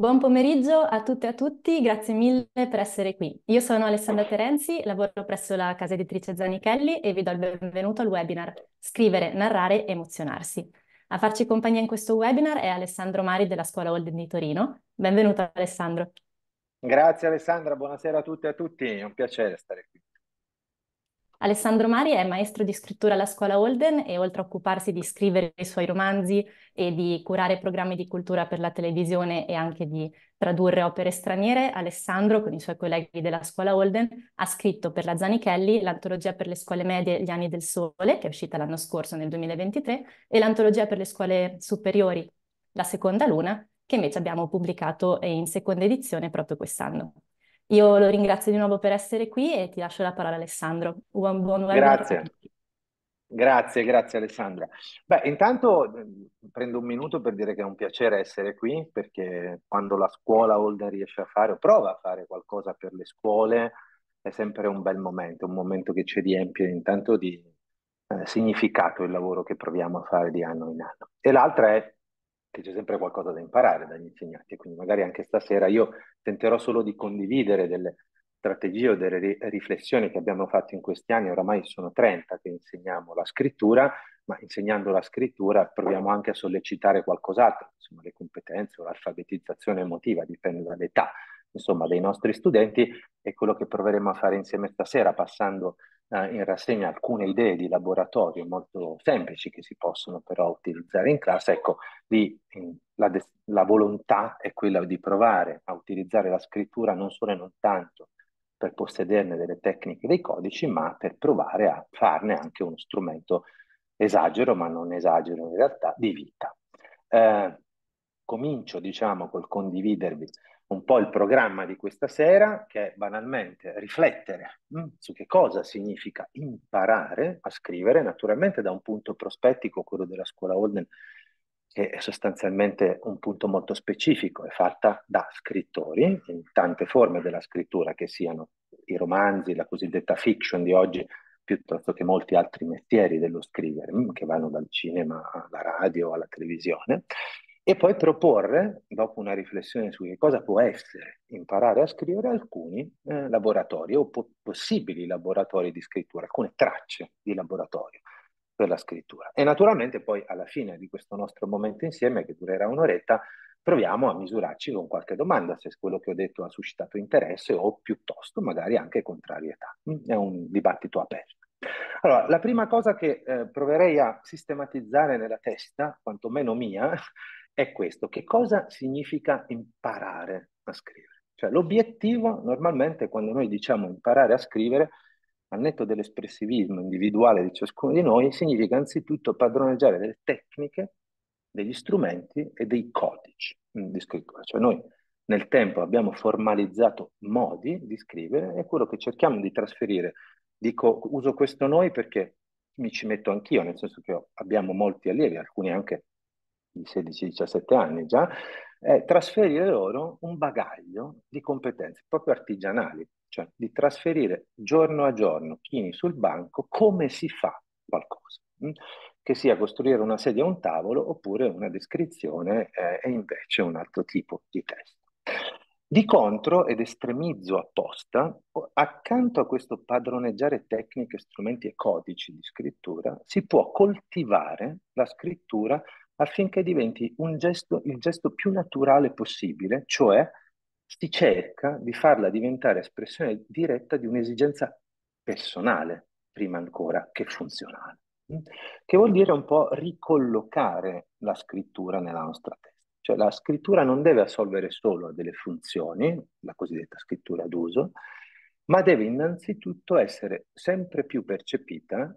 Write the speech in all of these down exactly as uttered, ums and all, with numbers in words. Buon pomeriggio a tutte e a tutti, grazie mille per essere qui. Io sono Alessandra Terenzi, lavoro presso la casa editrice Zanichelli e vi do il benvenuto al webinar Scrivere, narrare, emozionarsi. A farci compagnia in questo webinar è Alessandro Mari della Scuola Holden di Torino. Benvenuto Alessandro. Grazie Alessandra, buonasera a tutte e a tutti, è un piacere stare qui. Alessandro Mari è maestro di scrittura alla Scuola Holden e oltre a occuparsi di scrivere i suoi romanzi e di curare programmi di cultura per la televisione e anche di tradurre opere straniere, Alessandro con i suoi colleghi della Scuola Holden ha scritto per la Zanichelli l'antologia per le scuole medie Gli anni del sole, che è uscita l'anno scorso nel duemilaventitré, e l'antologia per le scuole superiori La seconda luna, che invece abbiamo pubblicato in seconda edizione proprio quest'anno. Io lo ringrazio di nuovo per essere qui e ti lascio la parola Alessandro. Buon, buon Grazie. Grazie, grazie Alessandra. Beh, intanto prendo un minuto per dire che è un piacere essere qui, perché quando la scuola Holden riesce a fare o prova a fare qualcosa per le scuole è sempre un bel momento, un momento che ci riempie intanto di eh, significato il lavoro che proviamo a fare di anno in anno. E l'altra è che c'è sempre qualcosa da imparare dagli insegnanti, quindi magari anche stasera io tenterò solo di condividere delle strategie o delle ri riflessioni che abbiamo fatto in questi anni, oramai sono trenta che insegniamo la scrittura, ma insegnando la scrittura proviamo anche a sollecitare qualcos'altro, insomma le competenze o l'alfabetizzazione emotiva, dipende dall'età, insomma dei nostri studenti, e quello che proveremo a fare insieme stasera passando eh, in rassegna alcune idee di laboratorio molto semplici che si possono però utilizzare in classe, ecco lì la, la volontà è quella di provare a utilizzare la scrittura non solo e non tanto per possederne delle tecniche e dei codici, ma per provare a farne anche uno strumento, esagero ma non esagero in realtà, di vita. Eh, comincio diciamo col condividervi un po' il programma di questa sera, che è banalmente riflettere mh, su che cosa significa imparare a scrivere, naturalmente da un punto prospettico, quello della scuola Holden, che è sostanzialmente un punto molto specifico, è fatta da scrittori, in tante forme della scrittura, che siano i romanzi, la cosiddetta fiction di oggi, piuttosto che molti altri mestieri dello scrivere, mh, che vanno dal cinema alla radio, alla televisione, e poi proporre, dopo una riflessione su che cosa può essere imparare a scrivere, alcuni eh, laboratori o po possibili laboratori di scrittura, alcune tracce di laboratorio per la scrittura. E naturalmente poi alla fine di questo nostro momento insieme, che durerà un'oretta, proviamo a misurarci con qualche domanda, se quello che ho detto ha suscitato interesse o piuttosto magari anche contrarietà. È un dibattito aperto. Allora, la prima cosa che eh, proverei a sistematizzare nella testa, quantomeno mia, è questo: che cosa significa imparare a scrivere? Cioè l'obiettivo normalmente quando noi diciamo imparare a scrivere, al netto dell'espressivismo individuale di ciascuno di noi, significa anzitutto padroneggiare delle tecniche, degli strumenti e dei codici di scrittura. Cioè noi nel tempo abbiamo formalizzato modi di scrivere e quello che cerchiamo di trasferire, dico uso questo noi perché mi ci metto anch'io, nel senso che abbiamo molti allievi, alcuni anche di sedici diciassette anni già, eh, trasferire loro un bagaglio di competenze proprio artigianali, cioè di trasferire giorno a giorno, chini sul banco, come si fa qualcosa, mh? che sia costruire una sedia a un tavolo oppure una descrizione eh, e invece un altro tipo di testo. Di contro, ed estremizzo apposta, accanto a questo padroneggiare tecniche, strumenti e codici di scrittura, si può coltivare la scrittura affinché diventi un gesto, il gesto più naturale possibile, cioè si cerca di farla diventare espressione diretta di un'esigenza personale, prima ancora che funzionale, che vuol dire un po' ricollocare la scrittura nella nostra testa. Cioè la scrittura non deve assolvere solo delle funzioni, la cosiddetta scrittura d'uso, ma deve innanzitutto essere sempre più percepita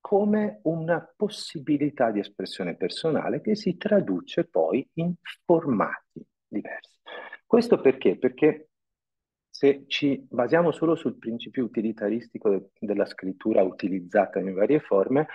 come una possibilità di espressione personale che si traduce poi in formati diversi. Questo perché? Perché se ci basiamo solo sul principio utilitaristico de- della scrittura utilizzata in varie forme,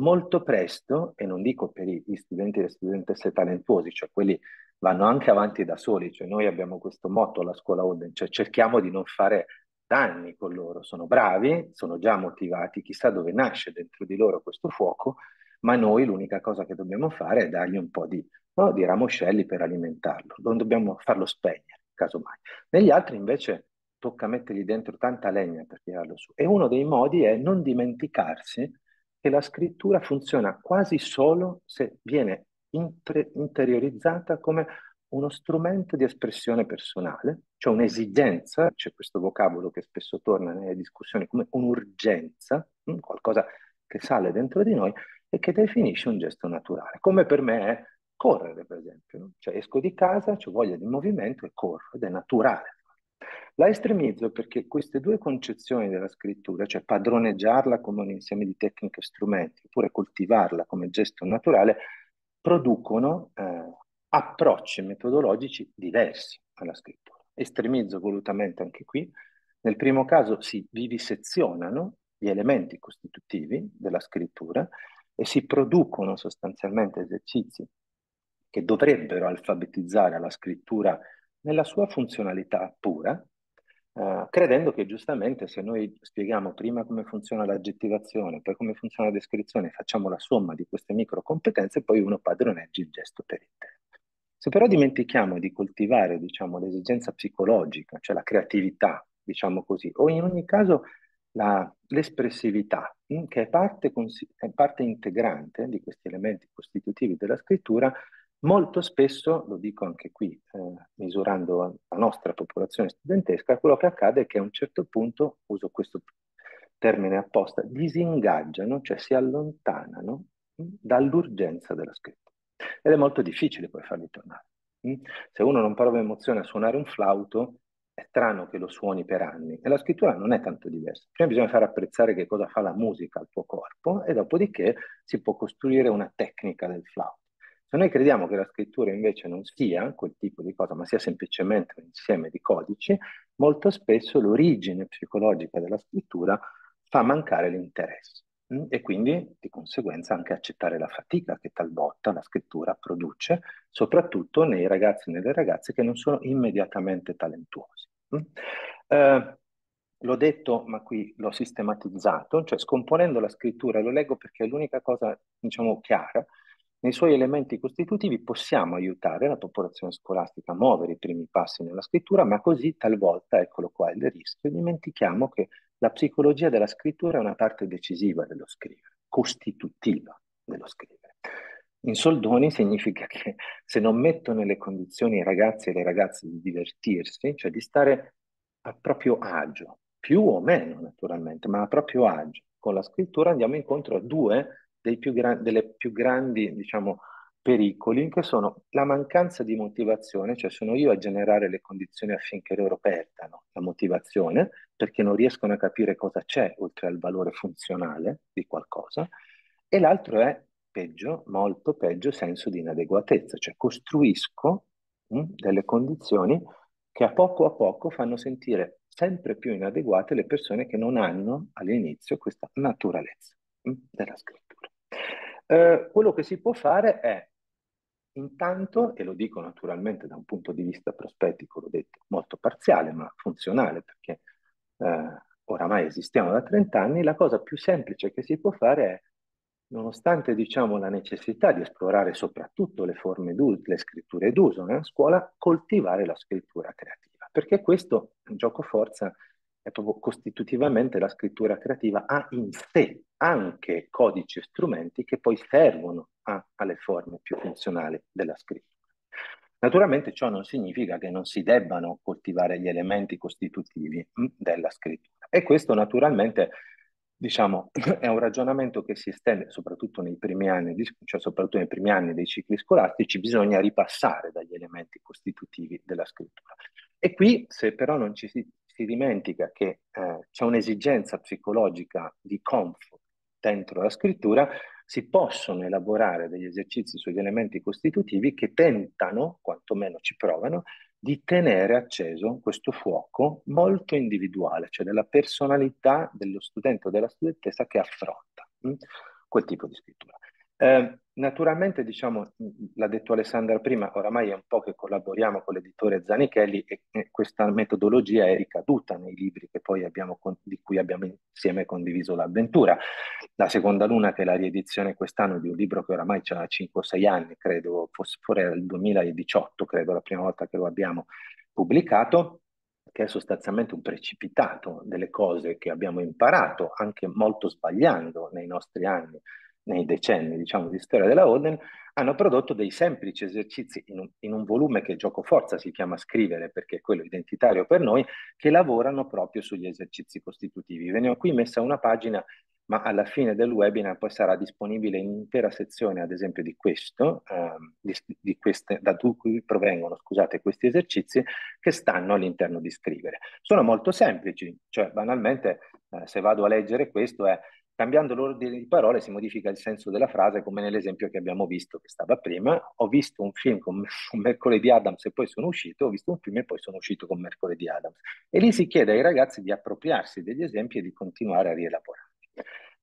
molto presto, e non dico per gli studenti e le studentesse talentuosi, cioè quelli vanno anche avanti da soli, cioè noi abbiamo questo motto alla scuola Holden, cioè cerchiamo di non fare anni con loro, sono bravi, sono già motivati, chissà dove nasce dentro di loro questo fuoco, ma noi l'unica cosa che dobbiamo fare è dargli un po' di, no, di ramoscelli per alimentarlo, non dobbiamo farlo spegnere, casomai. Negli altri invece tocca mettergli dentro tanta legna per tirarlo su, e uno dei modi è non dimenticarsi che la scrittura funziona quasi solo se viene inter- interiorizzata come uno strumento di espressione personale, cioè un'esigenza, c'è questo vocabolo che spesso torna nelle discussioni come un'urgenza, qualcosa che sale dentro di noi e che definisce un gesto naturale, come per me è correre, per esempio, no? Cioè esco di casa, ho voglia di movimento e corro, ed è naturale. La estremizzo perché queste due concezioni della scrittura, cioè padroneggiarla come un insieme di tecniche e strumenti, oppure coltivarla come gesto naturale, producono eh, approcci metodologici diversi alla scrittura. Estremizzo volutamente anche qui. Nel primo caso si vivisezionano gli elementi costitutivi della scrittura e si producono sostanzialmente esercizi che dovrebbero alfabetizzare la scrittura nella sua funzionalità pura, eh, credendo che giustamente se noi spieghiamo prima come funziona l'aggettivazione, poi come funziona la descrizione, facciamo la somma di queste microcompetenze, poi uno padroneggia il gesto per intero. Se però dimentichiamo di coltivare, diciamo, l'esigenza psicologica, cioè la creatività, diciamo così, o in ogni caso l'espressività, che è parte, è parte integrante di questi elementi costitutivi della scrittura, molto spesso, lo dico anche qui, eh, misurando la nostra popolazione studentesca, quello che accade è che a un certo punto, uso questo termine apposta, disingaggiano, cioè si allontanano dall'urgenza della scrittura. Ed è molto difficile poi farli tornare. Se uno non prova emozione a suonare un flauto, è strano che lo suoni per anni, e la scrittura non è tanto diversa. Prima bisogna far apprezzare che cosa fa la musica al tuo corpo, e dopodiché si può costruire una tecnica del flauto. Se noi crediamo che la scrittura invece non sia quel tipo di cosa, ma sia semplicemente un insieme di codici, molto spesso l'origine psicologica della scrittura fa mancare l'interesse e quindi di conseguenza anche accettare la fatica che talvolta la scrittura produce, soprattutto nei ragazzi e nelle ragazze che non sono immediatamente talentuosi. Eh, L'ho detto, ma qui l'ho sistematizzato, cioè scomponendo la scrittura, lo leggo perché è l'unica cosa, diciamo, chiara. Nei suoi elementi costitutivi possiamo aiutare la popolazione scolastica a muovere i primi passi nella scrittura, ma così talvolta, eccolo qua il rischio, dimentichiamo che la psicologia della scrittura è una parte decisiva dello scrivere, costitutiva dello scrivere. In soldoni significa che se non metto nelle condizioni i ragazzi e le ragazze di divertirsi, cioè di stare a proprio agio, più o meno naturalmente, ma a proprio agio, con la scrittura andiamo incontro a due dei più gran, delle più grandi, diciamo, pericoli, che sono la mancanza di motivazione, cioè sono io a generare le condizioni affinché loro perdano la motivazione, perché non riescono a capire cosa c'è oltre al valore funzionale di qualcosa, e l'altro è, peggio, molto peggio, senso di inadeguatezza, cioè costruisco mh, delle condizioni che a poco a poco fanno sentire sempre più inadeguate le persone che non hanno all'inizio questa naturalezza mh, della scrittura. Eh, quello che si può fare è intanto, e lo dico naturalmente da un punto di vista prospettico, l'ho detto, molto parziale ma funzionale, perché eh, oramai esistiamo da trenta anni, la cosa più semplice che si può fare è, nonostante, diciamo, la necessità di esplorare soprattutto le forme d'uso, le scritture d'uso nella scuola, coltivare la scrittura creativa, perché questo, gioco forza, è proprio costitutivamente la scrittura creativa, ha in sé anche codici e strumenti che poi servono a, alle forme più funzionali della scrittura. Naturalmente ciò non significa che non si debbano coltivare gli elementi costitutivi della scrittura, e questo naturalmente, diciamo, è un ragionamento che si estende soprattutto nei primi anni, di, cioè soprattutto nei primi anni dei cicli scolastici. Bisogna ripassare dagli elementi costitutivi della scrittura, e qui, se però non ci si si dimentica che eh, c'è un'esigenza psicologica di comfort dentro la scrittura, si possono elaborare degli esercizi sugli elementi costitutivi che tentano, quantomeno ci provano, di tenere acceso questo fuoco molto individuale, cioè della personalità dello studente o della studentessa che affronta mh, quel tipo di scrittura. Eh, Naturalmente, diciamo, l'ha detto Alessandra prima, oramai è un po' che collaboriamo con l'editore Zanichelli e questa metodologia è ricaduta nei libri che poi abbiamo, di cui abbiamo insieme condiviso l'avventura. La seconda luna, che è la riedizione quest'anno di un libro che oramai c'ha cinque o sei anni, credo, forse era il duemiladiciotto, credo, la prima volta che lo abbiamo pubblicato, che è sostanzialmente un precipitato delle cose che abbiamo imparato, anche molto sbagliando nei nostri anni, nei decenni, diciamo, di storia della Holden, hanno prodotto dei semplici esercizi in un, in un volume che gioco forza si chiama Scrivere, perché è quello identitario per noi, che lavorano proprio sugli esercizi costitutivi. Ve ne ho qui messa una pagina, ma alla fine del webinar poi sarà disponibile un'intera sezione, ad esempio, di questo, eh, di, di queste, da cui provengono, scusate, questi esercizi che stanno all'interno di Scrivere. Sono molto semplici, cioè banalmente, eh, se vado a leggere questo è: cambiando l'ordine di parole si modifica il senso della frase, come nell'esempio che abbiamo visto, che stava prima. Ho visto un film con Mercoledì Adams e poi sono uscito, ho visto un film e poi sono uscito con Mercoledì Adams. E lì si chiede ai ragazzi di appropriarsi degli esempi e di continuare a rielaborarli.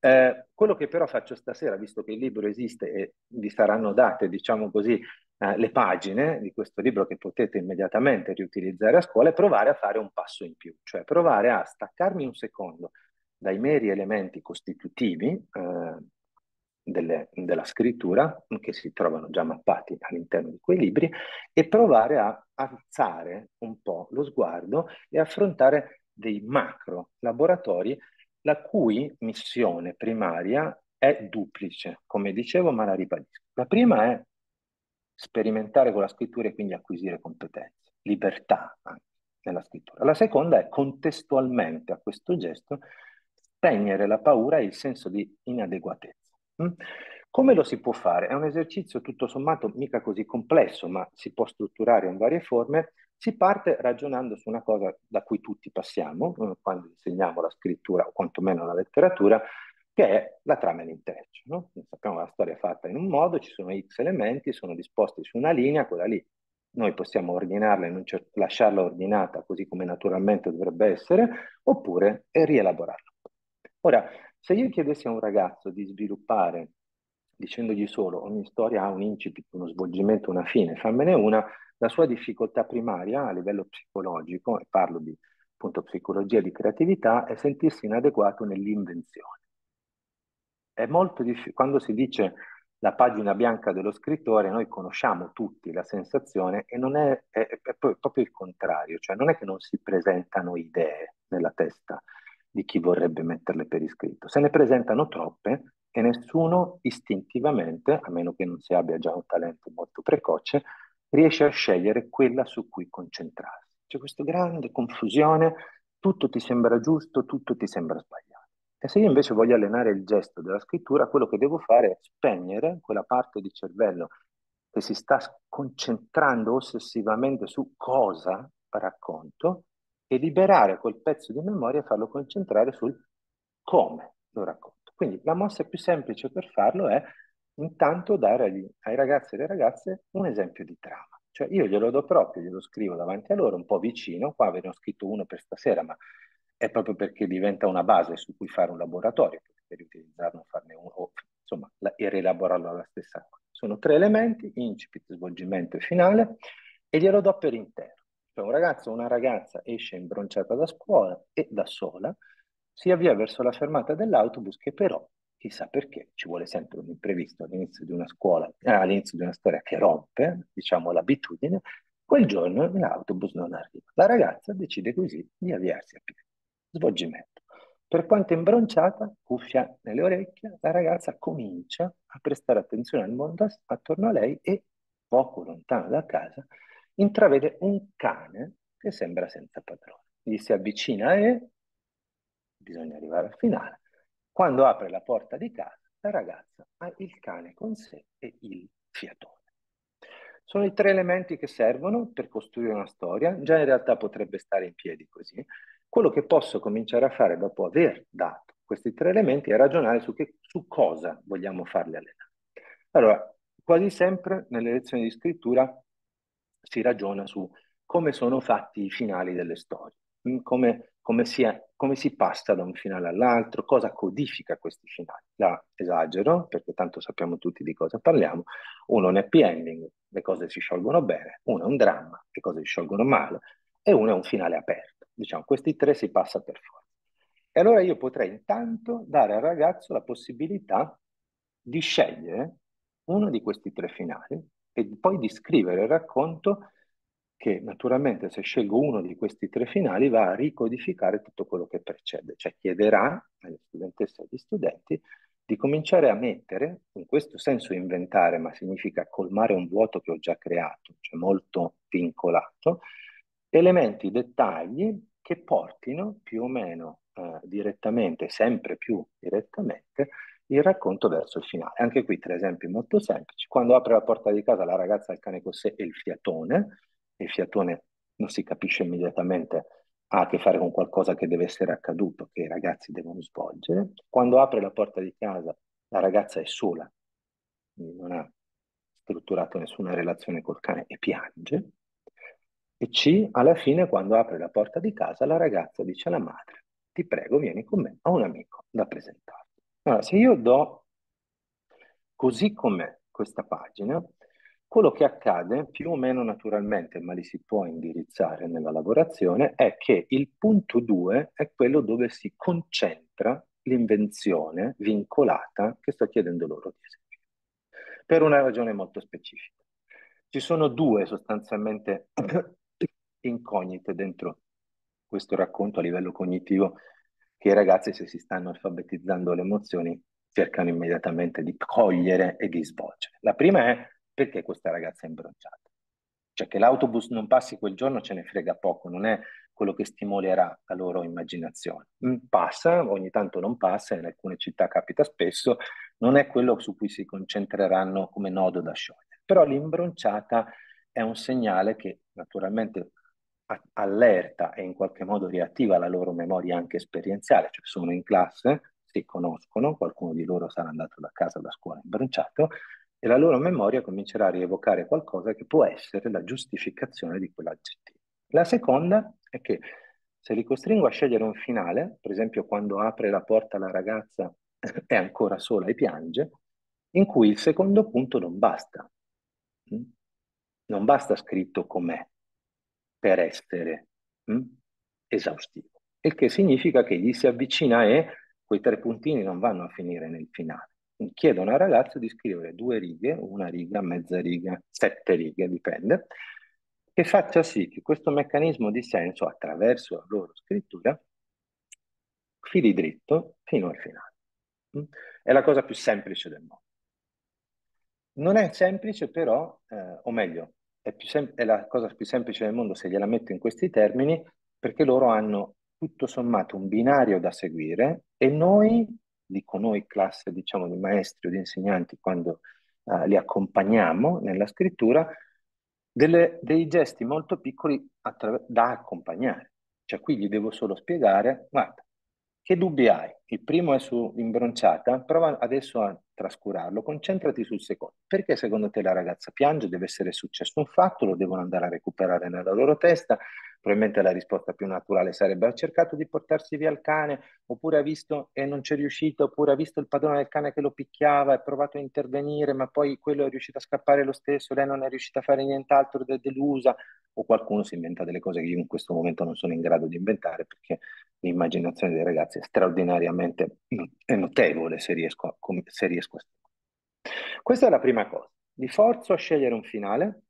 Eh, quello che però faccio stasera, visto che il libro esiste e vi saranno date, diciamo così, eh, le pagine di questo libro che potete immediatamente riutilizzare a scuola, è provare a fare un passo in più, cioè provare a staccarmi un secondo dai meri elementi costitutivi eh, delle, della scrittura, che si trovano già mappati all'interno di quei libri, e provare a alzare un po' lo sguardo e affrontare dei macro laboratori, la cui missione primaria è duplice, come dicevo, ma la ribadisco. La prima è sperimentare con la scrittura e quindi acquisire competenze, libertà anche nella scrittura. La seconda è, contestualmente a questo gesto, spegnere la paura e il senso di inadeguatezza. Come lo si può fare? È un esercizio tutto sommato mica così complesso, ma si può strutturare in varie forme. Si parte ragionando su una cosa da cui tutti passiamo quando insegniamo la scrittura, o quantomeno la letteratura, che è la trama e l'intreccio, no? Sappiamo che la storia è fatta in un modo, ci sono X elementi, sono disposti su una linea, quella lì noi possiamo ordinarla e non lasciarla ordinata così come naturalmente dovrebbe essere, oppure rielaborarla. Ora, se io chiedessi a un ragazzo di sviluppare, dicendogli solo ogni storia ha un incipit, uno svolgimento, una fine, fammene una, la sua difficoltà primaria a livello psicologico, e parlo di appunto psicologia di creatività, è sentirsi inadeguato nell'invenzione. È molto difficile, quando si dice la pagina bianca dello scrittore, noi conosciamo tutti la sensazione, e non è, è, è proprio il contrario, cioè non è che non si presentano idee nella testa di chi vorrebbe metterle per iscritto. Se ne presentano troppe e nessuno istintivamente, a meno che non si abbia già un talento molto precoce, riesce a scegliere quella su cui concentrarsi. C'è questa grande confusione, tutto ti sembra giusto, tutto ti sembra sbagliato. E se io invece voglio allenare il gesto della scrittura, quello che devo fare è spegnere quella parte di cervello che si sta concentrando ossessivamente su cosa racconto, e liberare quel pezzo di memoria e farlo concentrare sul come lo racconto. Quindi la mossa più semplice per farlo è intanto dare agli, ai ragazzi e alle ragazze un esempio di trama. Cioè io glielo do proprio, glielo scrivo davanti a loro, un po' vicino, qua ve ne ho scritto uno per stasera, ma è proprio perché diventa una base su cui fare un laboratorio, per utilizzarlo, farne uno, o, insomma, la, e rielaborarlo alla stessa cosa. Sono tre elementi: incipit, svolgimento e finale, e glielo do per intero. Cioè un ragazzo o una ragazza esce imbronciata da scuola e da sola, si avvia verso la fermata dell'autobus che però, chissà perché, ci vuole sempre un imprevisto all'inizio di una scuola, eh, all'inizio di una storia che rompe, diciamo, l'abitudine. Quel giorno l'autobus non arriva. La ragazza decide così di avviarsi a piedi. Svolgimento. Per quanto imbronciata, cuffia nelle orecchie, la ragazza comincia a prestare attenzione al mondo attorno a lei e, poco lontano da casa, intravede un cane che sembra senza padrone. Gli si avvicina e bisogna arrivare al finale. Quando apre la porta di casa, la ragazza ha il cane con sé e il fiatone. Sono i tre elementi che servono per costruire una storia. Già in realtà potrebbe stare in piedi così. Quello che posso cominciare a fare dopo aver dato questi tre elementi è ragionare su, che, su cosa vogliamo farli allenare. Allora, quasi sempre nelle lezioni di scrittura si ragiona su come sono fatti i finali delle storie, come, come si come si passa da un finale all'altro, cosa codifica questi finali. La esagero, perché tanto sappiamo tutti di cosa parliamo. Uno è un happy ending, le cose si sciolgono bene, uno è un dramma, le cose si sciolgono male, e uno è un finale aperto. Diciamo, questi tre si passa per forza. E allora io potrei intanto dare al ragazzo la possibilità di scegliere uno di questi tre finali e poi di scrivere il racconto che naturalmente, se scelgo uno di questi tre finali, va a ricodificare tutto quello che precede, cioè chiederà alle studentesse e agli studenti di cominciare a mettere, in questo senso inventare, ma significa colmare un vuoto che ho già creato, cioè molto vincolato, elementi, dettagli che portino più o meno eh, direttamente, sempre più direttamente, il racconto verso il finale. Anche qui tre esempi molto semplici. Quando apre la porta di casa la ragazza, il cane con sé e il fiatone, il fiatone non si capisce immediatamente, ha a che fare con qualcosa che deve essere accaduto, che i ragazzi devono svolgere. Quando apre la porta di casa la ragazza è sola, non ha strutturato nessuna relazione col cane e piange. E C, alla fine, quando apre la porta di casa la ragazza dice alla madre: ti prego, vieni con me, ho un amico da presentarti. Allora, se io do così com'è questa pagina, quello che accade più o meno naturalmente, ma li si può indirizzare nella lavorazione, è che il punto due è quello dove si concentra l'invenzione vincolata che sto chiedendo loro di eseguire, per una ragione molto specifica. Ci sono due sostanzialmente incognite dentro questo racconto a livello cognitivo che i ragazzi, se si stanno alfabetizzando le emozioni, cercano immediatamente di cogliere e di svolgere. La prima è: perché questa ragazza è imbronciata? Cioè, che l'autobus non passi quel giorno ce ne frega poco, non è quello che stimolerà la loro immaginazione. Passa, ogni tanto non passa, in alcune città capita spesso, non è quello su cui si concentreranno come nodo da sciogliere. Però l'imbronciata è un segnale che naturalmente allerta e in qualche modo riattiva la loro memoria anche esperienziale, cioè sono in classe, si conoscono, qualcuno di loro sarà andato da casa, da scuola imbronciato, e la loro memoria comincerà a rievocare qualcosa che può essere la giustificazione di quell'aggettivo. La seconda è che se li costringo a scegliere un finale, per esempio quando apre la porta la ragazza è ancora sola e piange, in cui il secondo punto non basta. Non basta scritto com'è per essere mh, esaustivo. Il che significa che gli si avvicina e quei tre puntini non vanno a finire nel finale. Chiedono al ragazzo di scrivere due righe, una riga, mezza riga, sette righe, dipende, che faccia sì che questo meccanismo di senso, attraverso la loro scrittura, fili dritto fino al finale. È la cosa più semplice del mondo. Non è semplice però, eh, o meglio, è, più sem- è la cosa più semplice del mondo se gliela metto in questi termini, perché loro hanno tutto sommato un binario da seguire e noi... dico noi, classe diciamo di maestri o di insegnanti, quando uh, li accompagniamo nella scrittura, delle, dei gesti molto piccoli da accompagnare. Cioè qui gli devo solo spiegare: guarda, che dubbi hai? Il primo è sull'imbronciata, prova adesso a trascurarlo, concentrati sul secondo. Perché secondo te la ragazza piange? Deve essere successo un fatto, lo devono andare a recuperare nella loro testa. Probabilmente la risposta più naturale sarebbe: ha cercato di portarsi via il cane, oppure ha visto e non c'è riuscito, oppure ha visto il padrone del cane che lo picchiava, ha provato a intervenire, ma poi quello è riuscito a scappare lo stesso, lei non è riuscita a fare nient'altro ed è delusa. O qualcuno si inventa delle cose che io in questo momento non sono in grado di inventare, perché l'immaginazione dei ragazzi è straordinariamente è notevole se riesco a... Se riesco a... Questa è la prima cosa. Li forzo a scegliere un finale,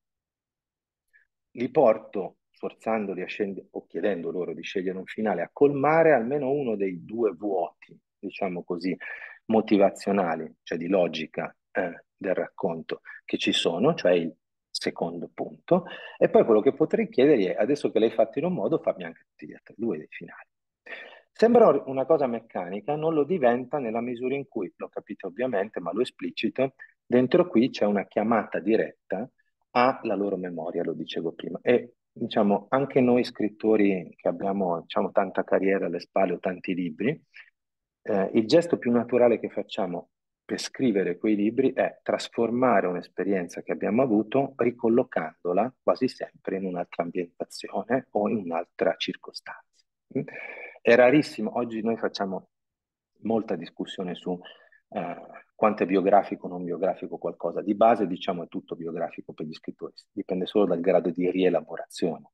li porto... forzandoli a scendere o chiedendo loro di scegliere un finale, a colmare almeno uno dei due vuoti, diciamo così, motivazionali, cioè di logica eh, del racconto che ci sono, cioè il secondo punto. E poi quello che potrei chiedergli è: adesso che l'hai fatto in un modo, fammi anche tutti gli altri due dei finali. Sembra una cosa meccanica, non lo diventa nella misura in cui, lo capite ovviamente, ma lo esplicito, dentro qui c'è una chiamata diretta alla loro memoria, lo dicevo prima. E diciamo, anche noi scrittori che abbiamo diciamo, tanta carriera alle spalle o tanti libri, eh, il gesto più naturale che facciamo per scrivere quei libri è trasformare un'esperienza che abbiamo avuto, ricollocandola quasi sempre in un'altra ambientazione o in un'altra circostanza. E È rarissimo, oggi noi facciamo molta discussione su eh, quanto è biografico o non biografico qualcosa. Di base diciamo è tutto biografico per gli scrittori, dipende solo dal grado di rielaborazione.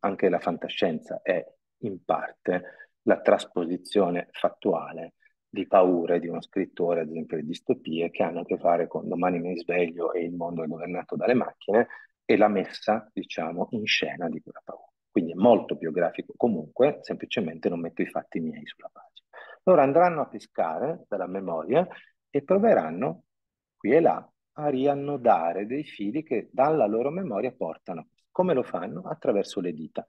Anche la fantascienza è in parte la trasposizione fattuale di paure di uno scrittore, ad esempio di distopie, che hanno a che fare con domani mi sveglio e il mondo è governato dalle macchine, e la messa, diciamo, in scena di quella paura. Quindi è molto biografico comunque, semplicemente non metto i fatti miei sulla pagina. Loro andranno a pescare dalla memoria e proveranno, qui e là, a riannodare dei fili che dalla loro memoria portano. Come lo fanno? Attraverso le dita,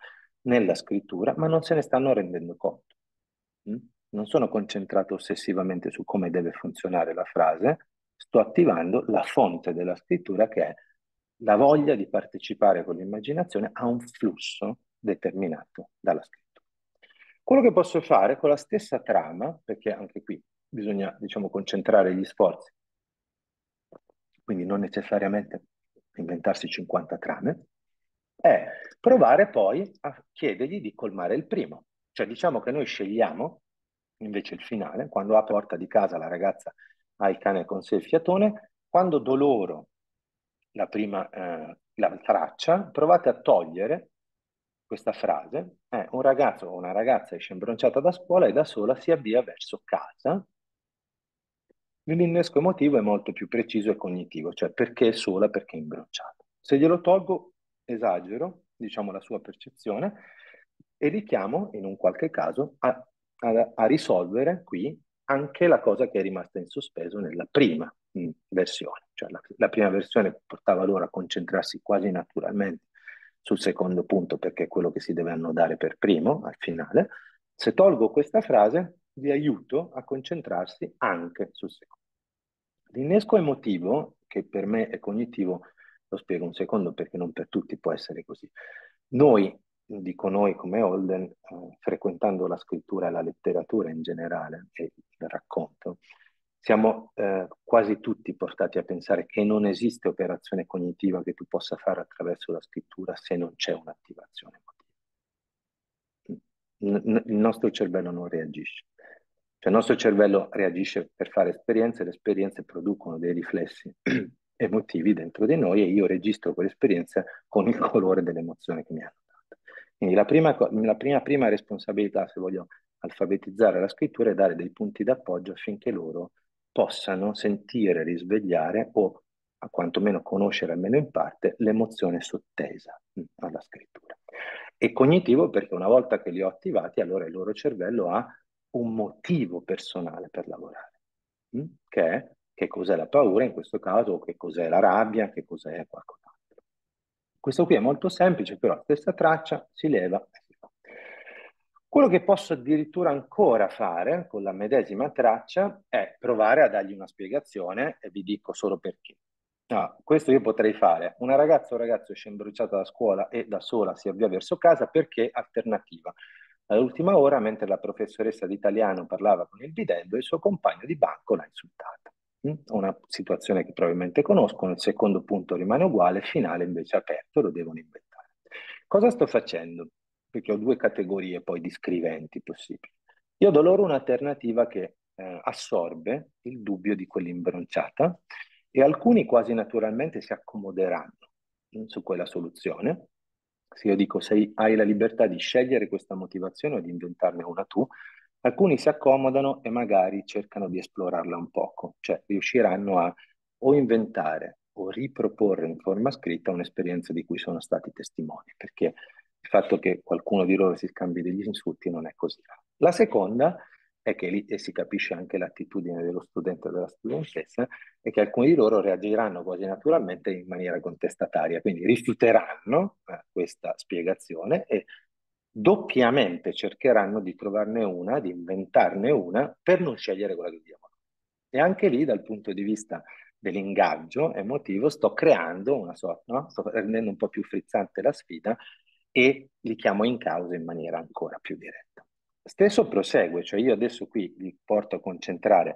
nella scrittura, ma non se ne stanno rendendo conto. Non sono concentrato ossessivamente su come deve funzionare la frase, sto attivando la fonte della scrittura, che è la voglia di partecipare con l'immaginazione a un flusso determinato dalla scrittura. Quello che posso fare con la stessa trama, perché anche qui bisogna, diciamo, concentrare gli sforzi, quindi non necessariamente inventarsi cinquanta trame, è provare poi a chiedergli di colmare il primo. Cioè diciamo che noi scegliamo invece il finale, quando apre la porta di casa la ragazza ha il cane con sé il fiatone, quando doloro la prima eh, la traccia, provate a togliere questa frase, eh, un ragazzo o una ragazza esce imbronciata da scuola e da sola si avvia verso casa. L'innesco emotivo è molto più preciso e cognitivo, cioè perché è sola, perché è imbronciata. Se glielo tolgo, esagero, diciamo, la sua percezione e richiamo in un qualche caso a, a, a risolvere qui anche la cosa che è rimasta in sospeso nella prima mh, versione. Cioè la, la prima versione portava loro a concentrarsi quasi naturalmente sul secondo punto, perché è quello che si deve annodare per primo al finale. Se tolgo questa frase vi aiuto a concentrarsi anche sul secondo. L'innesco emotivo, che per me è cognitivo, lo spiego un secondo perché non per tutti può essere così. Noi, dico noi come Holden, eh, frequentando la scrittura e la letteratura in generale e il racconto, siamo eh, quasi tutti portati a pensare che non esiste operazione cognitiva che tu possa fare attraverso la scrittura se non c'è un'attivazione emotiva. Il nostro cervello non reagisce. Cioè il nostro cervello reagisce per fare esperienze, le esperienze producono dei riflessi emotivi dentro di noi e io registro quell'esperienza con il colore dell'emozione che mi hanno dato. Quindi la prima, la prima, prima responsabilità, se voglio alfabetizzare la scrittura, è dare dei punti d'appoggio affinché loro possano sentire, risvegliare o a quantomeno conoscere almeno in parte l'emozione sottesa alla scrittura. E cognitivo perché una volta che li ho attivati, allora il loro cervello ha un motivo personale per lavorare, che è che cos'è la paura in questo caso, o che cos'è la rabbia, che cos'è qualcos'altro. Questo qui è molto semplice, però stessa traccia si leva e si fa. Quello che posso addirittura ancora fare con la medesima traccia è provare a dargli una spiegazione, e vi dico solo perché. Ah, questo io potrei fare. Una ragazza o un ragazzo esce imbronciata da scuola e da sola si avvia verso casa perché, alternativa, all'ultima ora, mentre la professoressa di italiano parlava con il bidello, il suo compagno di banco l'ha insultata. Una situazione che probabilmente conoscono, il secondo punto rimane uguale, il finale invece è aperto, lo devono inventare. Cosa sto facendo? Perché ho due categorie poi di scriventi possibili. Io do loro un'alternativa che eh, assorbe il dubbio di quell'imbronciata e alcuni quasi naturalmente si accomoderanno eh, su quella soluzione. Se io dico se hai la libertà di scegliere questa motivazione o di inventarne una tu, alcuni si accomodano e magari cercano di esplorarla un poco, cioè riusciranno a o inventare o riproporre in forma scritta un'esperienza di cui sono stati testimoni, perché il fatto che qualcuno di loro si scambi degli insulti non è così grave. La seconda è che lì, e si capisce anche l'attitudine dello studente e della studentessa, è che alcuni di loro reagiranno quasi naturalmente in maniera contestataria, quindi rifiuteranno eh, questa spiegazione e doppiamente cercheranno di trovarne una, di inventarne una, per non scegliere quella che diamo. E anche lì, dal punto di vista dell'ingaggio emotivo, sto creando una sorta, no? Sto rendendo un po' più frizzante la sfida e li chiamo in causa in maniera ancora più diretta. Stesso prosegue, cioè io adesso qui li porto a concentrare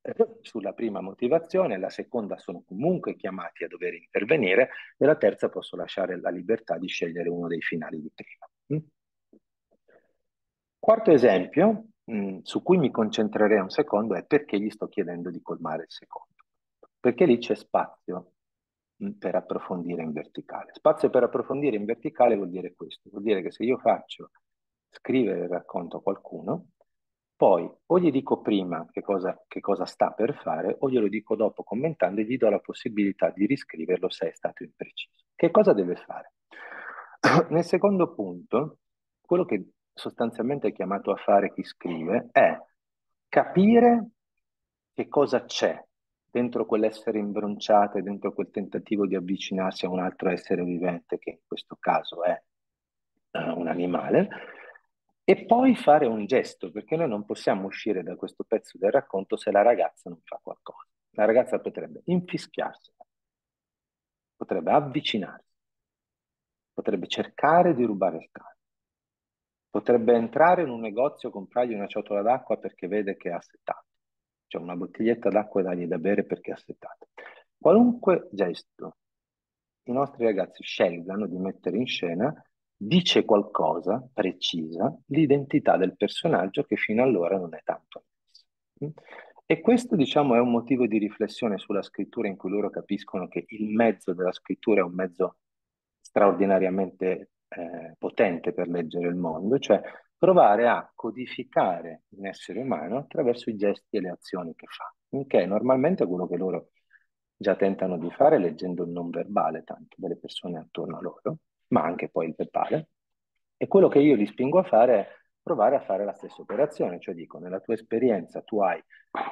eh, sulla prima motivazione, la seconda sono comunque chiamati a dover intervenire e la terza posso lasciare la libertà di scegliere uno dei finali di prima. quarto esempio, mh, su cui mi concentrerei un secondo, è perché gli sto chiedendo di colmare il secondo. Perché lì c'è spazio mh, per approfondire in verticale. Spazio per approfondire in verticale vuol dire questo, vuol dire che se io faccio scrivere il racconto a qualcuno, poi o gli dico prima che cosa, che cosa sta per fare, o glielo dico dopo commentando e gli do la possibilità di riscriverlo se è stato impreciso. Che cosa deve fare? Nel secondo punto, quello che sostanzialmente è chiamato a fare chi scrive è capire che cosa c'è dentro quell'essere imbronciato e dentro quel tentativo di avvicinarsi a un altro essere vivente, che in questo caso è uh, un animale, e poi fare un gesto, perché noi non possiamo uscire da questo pezzo del racconto se la ragazza non fa qualcosa. La ragazza potrebbe infischiarsi, potrebbe avvicinarsi, potrebbe cercare di rubare il cane, potrebbe entrare in un negozio e comprargli una ciotola d'acqua perché vede che è assettato, cioè una bottiglietta d'acqua e dargli da bere perché è assettato. Qualunque gesto i nostri ragazzi scelgano di mettere in scena dice qualcosa, precisa, l'identità del personaggio che fino allora non è tanto. E questo, diciamo, è un motivo di riflessione sulla scrittura in cui loro capiscono che il mezzo della scrittura è un mezzo straordinariamente eh, potente per leggere il mondo, cioè provare a codificare un essere umano attraverso i gesti e le azioni che fa, che è normalmente quello che loro già tentano di fare leggendo il non verbale tanto delle persone attorno a loro, ma anche poi il verbale, e quello che io li spingo a fare è provare a fare la stessa operazione, cioè dico, nella tua esperienza tu hai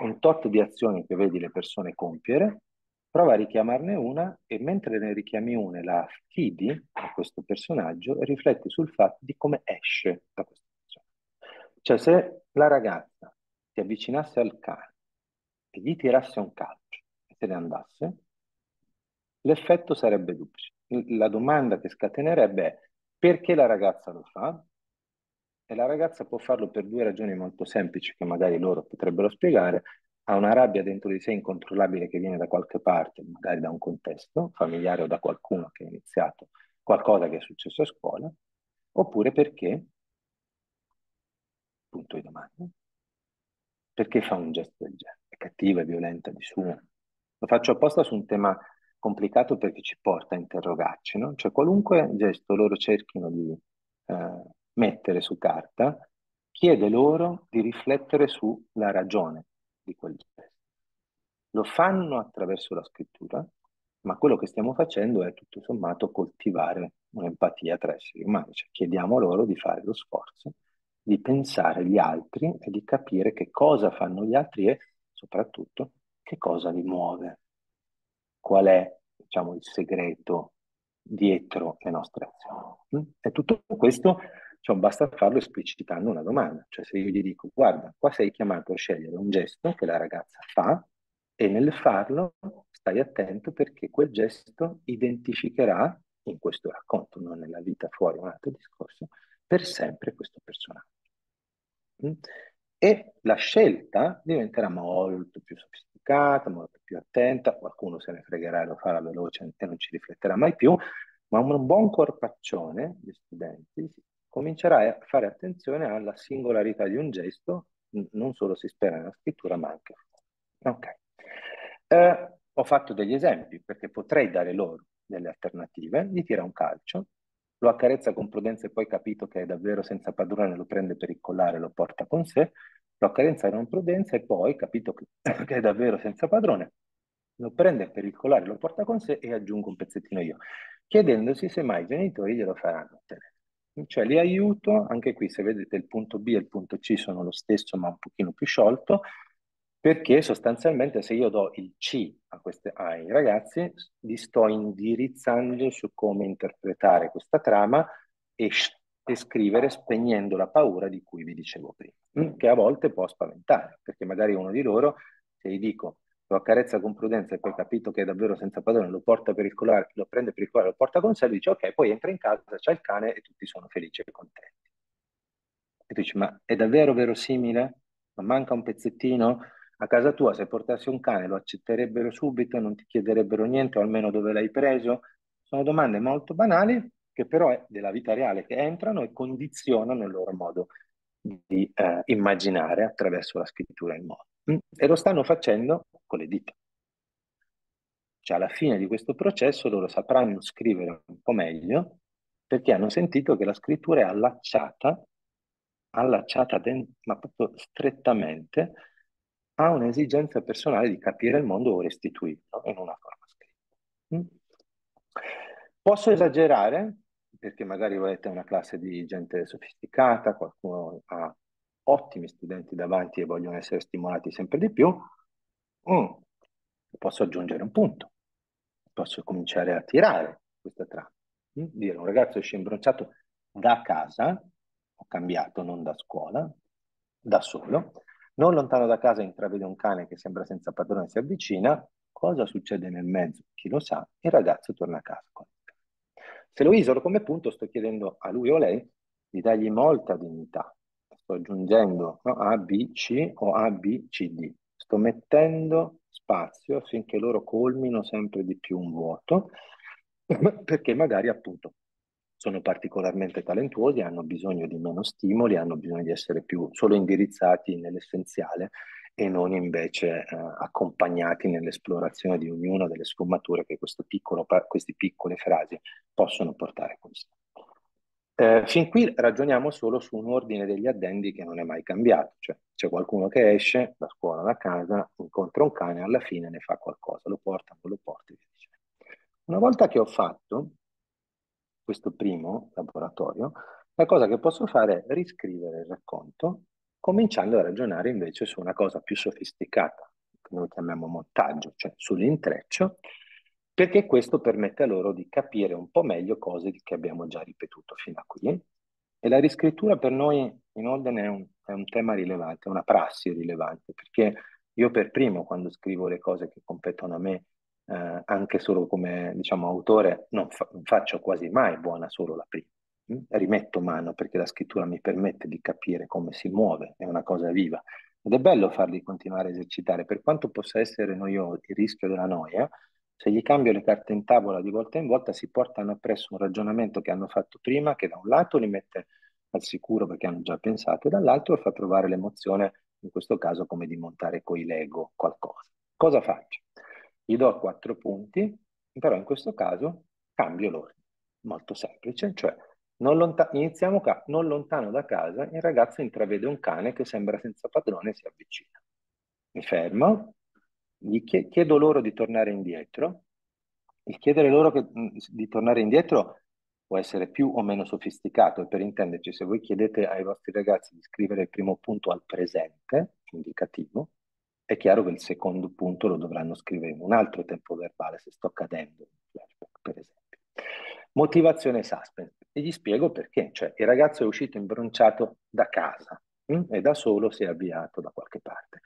un tot di azioni che vedi le persone compiere, prova a richiamarne una e mentre ne richiami una e la affidi a questo personaggio, rifletti sul fatto di come esce da questo personaggio. Cioè se la ragazza si avvicinasse al cane e gli tirasse un calcio e se ne andasse, l'effetto sarebbe duplice. La domanda che scatenerebbe è perché la ragazza lo fa, e la ragazza può farlo per due ragioni molto semplici che magari loro potrebbero spiegare: ha una rabbia dentro di sé incontrollabile che viene da qualche parte, magari da un contesto familiare o da qualcuno che ha iniziato qualcosa che è successo a scuola, oppure perché, punto di domanda, perché fa un gesto del genere, è cattiva, è violenta di suo. Lo faccio apposta su un tema complicato perché ci porta a interrogarci, no? Cioè qualunque gesto loro cerchino di eh, mettere su carta chiede loro di riflettere sulla ragione di quel gesto. Lo fanno attraverso la scrittura, ma quello che stiamo facendo è tutto sommato coltivare un'empatia tra esseri umani, cioè chiediamo loro di fare lo sforzo di pensare agli altri e di capire che cosa fanno gli altri e soprattutto che cosa li muove. Qual è, diciamo, il segreto dietro le nostre azioni. E tutto questo, cioè, basta farlo esplicitando una domanda. Cioè se io gli dico, guarda, qua sei chiamato a scegliere un gesto che la ragazza fa e nel farlo stai attento perché quel gesto identificherà, in questo racconto, non nella vita fuori, un altro discorso, per sempre questo personaggio. E la scelta diventerà molto più sofisticata, molto più attenta, qualcuno se ne fregherà e lo farà veloce e non ci rifletterà mai più, ma un buon corpaccione di studenti comincerà a fare attenzione alla singolarità di un gesto, non solo si spera nella scrittura, ma anche. Ok. Eh, ho fatto degli esempi, perché potrei dare loro delle alternative, gli tira un calcio, lo accarezza con prudenza e poi capito che è davvero senza padrone, lo prende per il collare e lo porta con sé, lo accarezza con prudenza e poi, capito che, che è davvero senza padrone, lo prende per il collare, lo porta con sé e aggiungo un pezzettino io, chiedendosi se mai i genitori glielo faranno ottenere. Cioè li aiuto, anche qui se vedete il punto B e il punto C sono lo stesso ma un pochino più sciolto, perché sostanzialmente se io do il C a queste, ai ragazzi, li sto indirizzando su come interpretare questa trama e e scrivere spegnendo la paura di cui vi dicevo prima, che a volte può spaventare, perché magari uno di loro, se gli dico lo accarezza con prudenza e poi capito che è davvero senza padrone, lo porta per il collare, lo prende per il collare, lo porta con sé, e dice ok, poi entra in casa, c'è il cane e tutti sono felici e contenti. E tu dici, ma è davvero verosimile? Ma manca un pezzettino? A casa tua se portassi un cane lo accetterebbero subito, non ti chiederebbero niente, o almeno dove l'hai preso? Sono domande molto banali, che però è della vita reale, che entrano e condizionano il loro modo di eh, immaginare attraverso la scrittura il mondo. E lo stanno facendo con le dita. Cioè alla fine di questo processo loro sapranno scrivere un po' meglio perché hanno sentito che la scrittura è allacciata, allacciata ma proprio strettamente a un'esigenza personale di capire il mondo o restituirlo in una forma scritta. Posso esagerare, perché magari volete una classe di gente sofisticata, qualcuno ha ottimi studenti davanti e vogliono essere stimolati sempre di più, mm. posso aggiungere un punto, posso cominciare a tirare questa trama, mm. dire un ragazzo esce imbronciato da casa, ho cambiato, non da scuola, da solo, non lontano da casa intravede un cane che sembra senza padrone e si avvicina, cosa succede nel mezzo? Chi lo sa, il ragazzo torna a casa. Se lo isolo come punto sto chiedendo a lui o lei di dargli molta dignità, sto aggiungendo no, A, B, C o A, B, C, D, sto mettendo spazio affinché loro colmino sempre di più un vuoto, perché magari appunto sono particolarmente talentuosi, hanno bisogno di meno stimoli, hanno bisogno di essere più solo indirizzati nell'essenziale e non invece eh, accompagnati nell'esplorazione di ognuna delle sfumature che questo piccolo, queste piccole frasi possono portare con sé. Eh, fin qui ragioniamo solo su un ordine degli addendi che non è mai cambiato, cioè c'è qualcuno che esce da scuola, da casa, incontra un cane, alla fine ne fa qualcosa, lo porta, non lo porta. Una volta che ho fatto questo primo laboratorio, la cosa che posso fare è riscrivere il racconto cominciando a ragionare invece su una cosa più sofisticata, che noi chiamiamo montaggio, cioè sull'intreccio, perché questo permette a loro di capire un po' meglio cose che abbiamo già ripetuto fino a qui. E la riscrittura per noi in Holden è un, è un tema rilevante, è una prassi rilevante, perché io per primo, quando scrivo le cose che competono a me, eh, anche solo come diciamo autore, non, fa, non faccio quasi mai buona solo la prima. Rimetto mano perché la scrittura mi permette di capire come si muove, è una cosa viva ed è bello farli continuare a esercitare, per quanto possa essere noioso, il rischio della noia, se gli cambio le carte in tavola di volta in volta si portano appresso un ragionamento che hanno fatto prima, che da un lato li mette al sicuro perché hanno già pensato e dall'altro fa provare l'emozione, in questo caso come di montare coi Lego qualcosa. Cosa faccio? Gli do quattro punti, però in questo caso cambio l'ordine, molto semplice, cioè Non lonta- iniziamo ca- non lontano da casa, il ragazzo intravede un cane che sembra senza padrone e si avvicina. Mi fermo, gli chie- chiedo loro di tornare indietro. Il chiedere loro che, di tornare indietro può essere più o meno sofisticato, e per intenderci, se voi chiedete ai vostri ragazzi di scrivere il primo punto al presente, indicativo, è chiaro che il secondo punto lo dovranno scrivere in un altro tempo verbale, se sto cadendo, per esempio. Motivazione suspense, e gli spiego perché, cioè il ragazzo è uscito imbronciato da casa mh? e da solo si è avviato da qualche parte.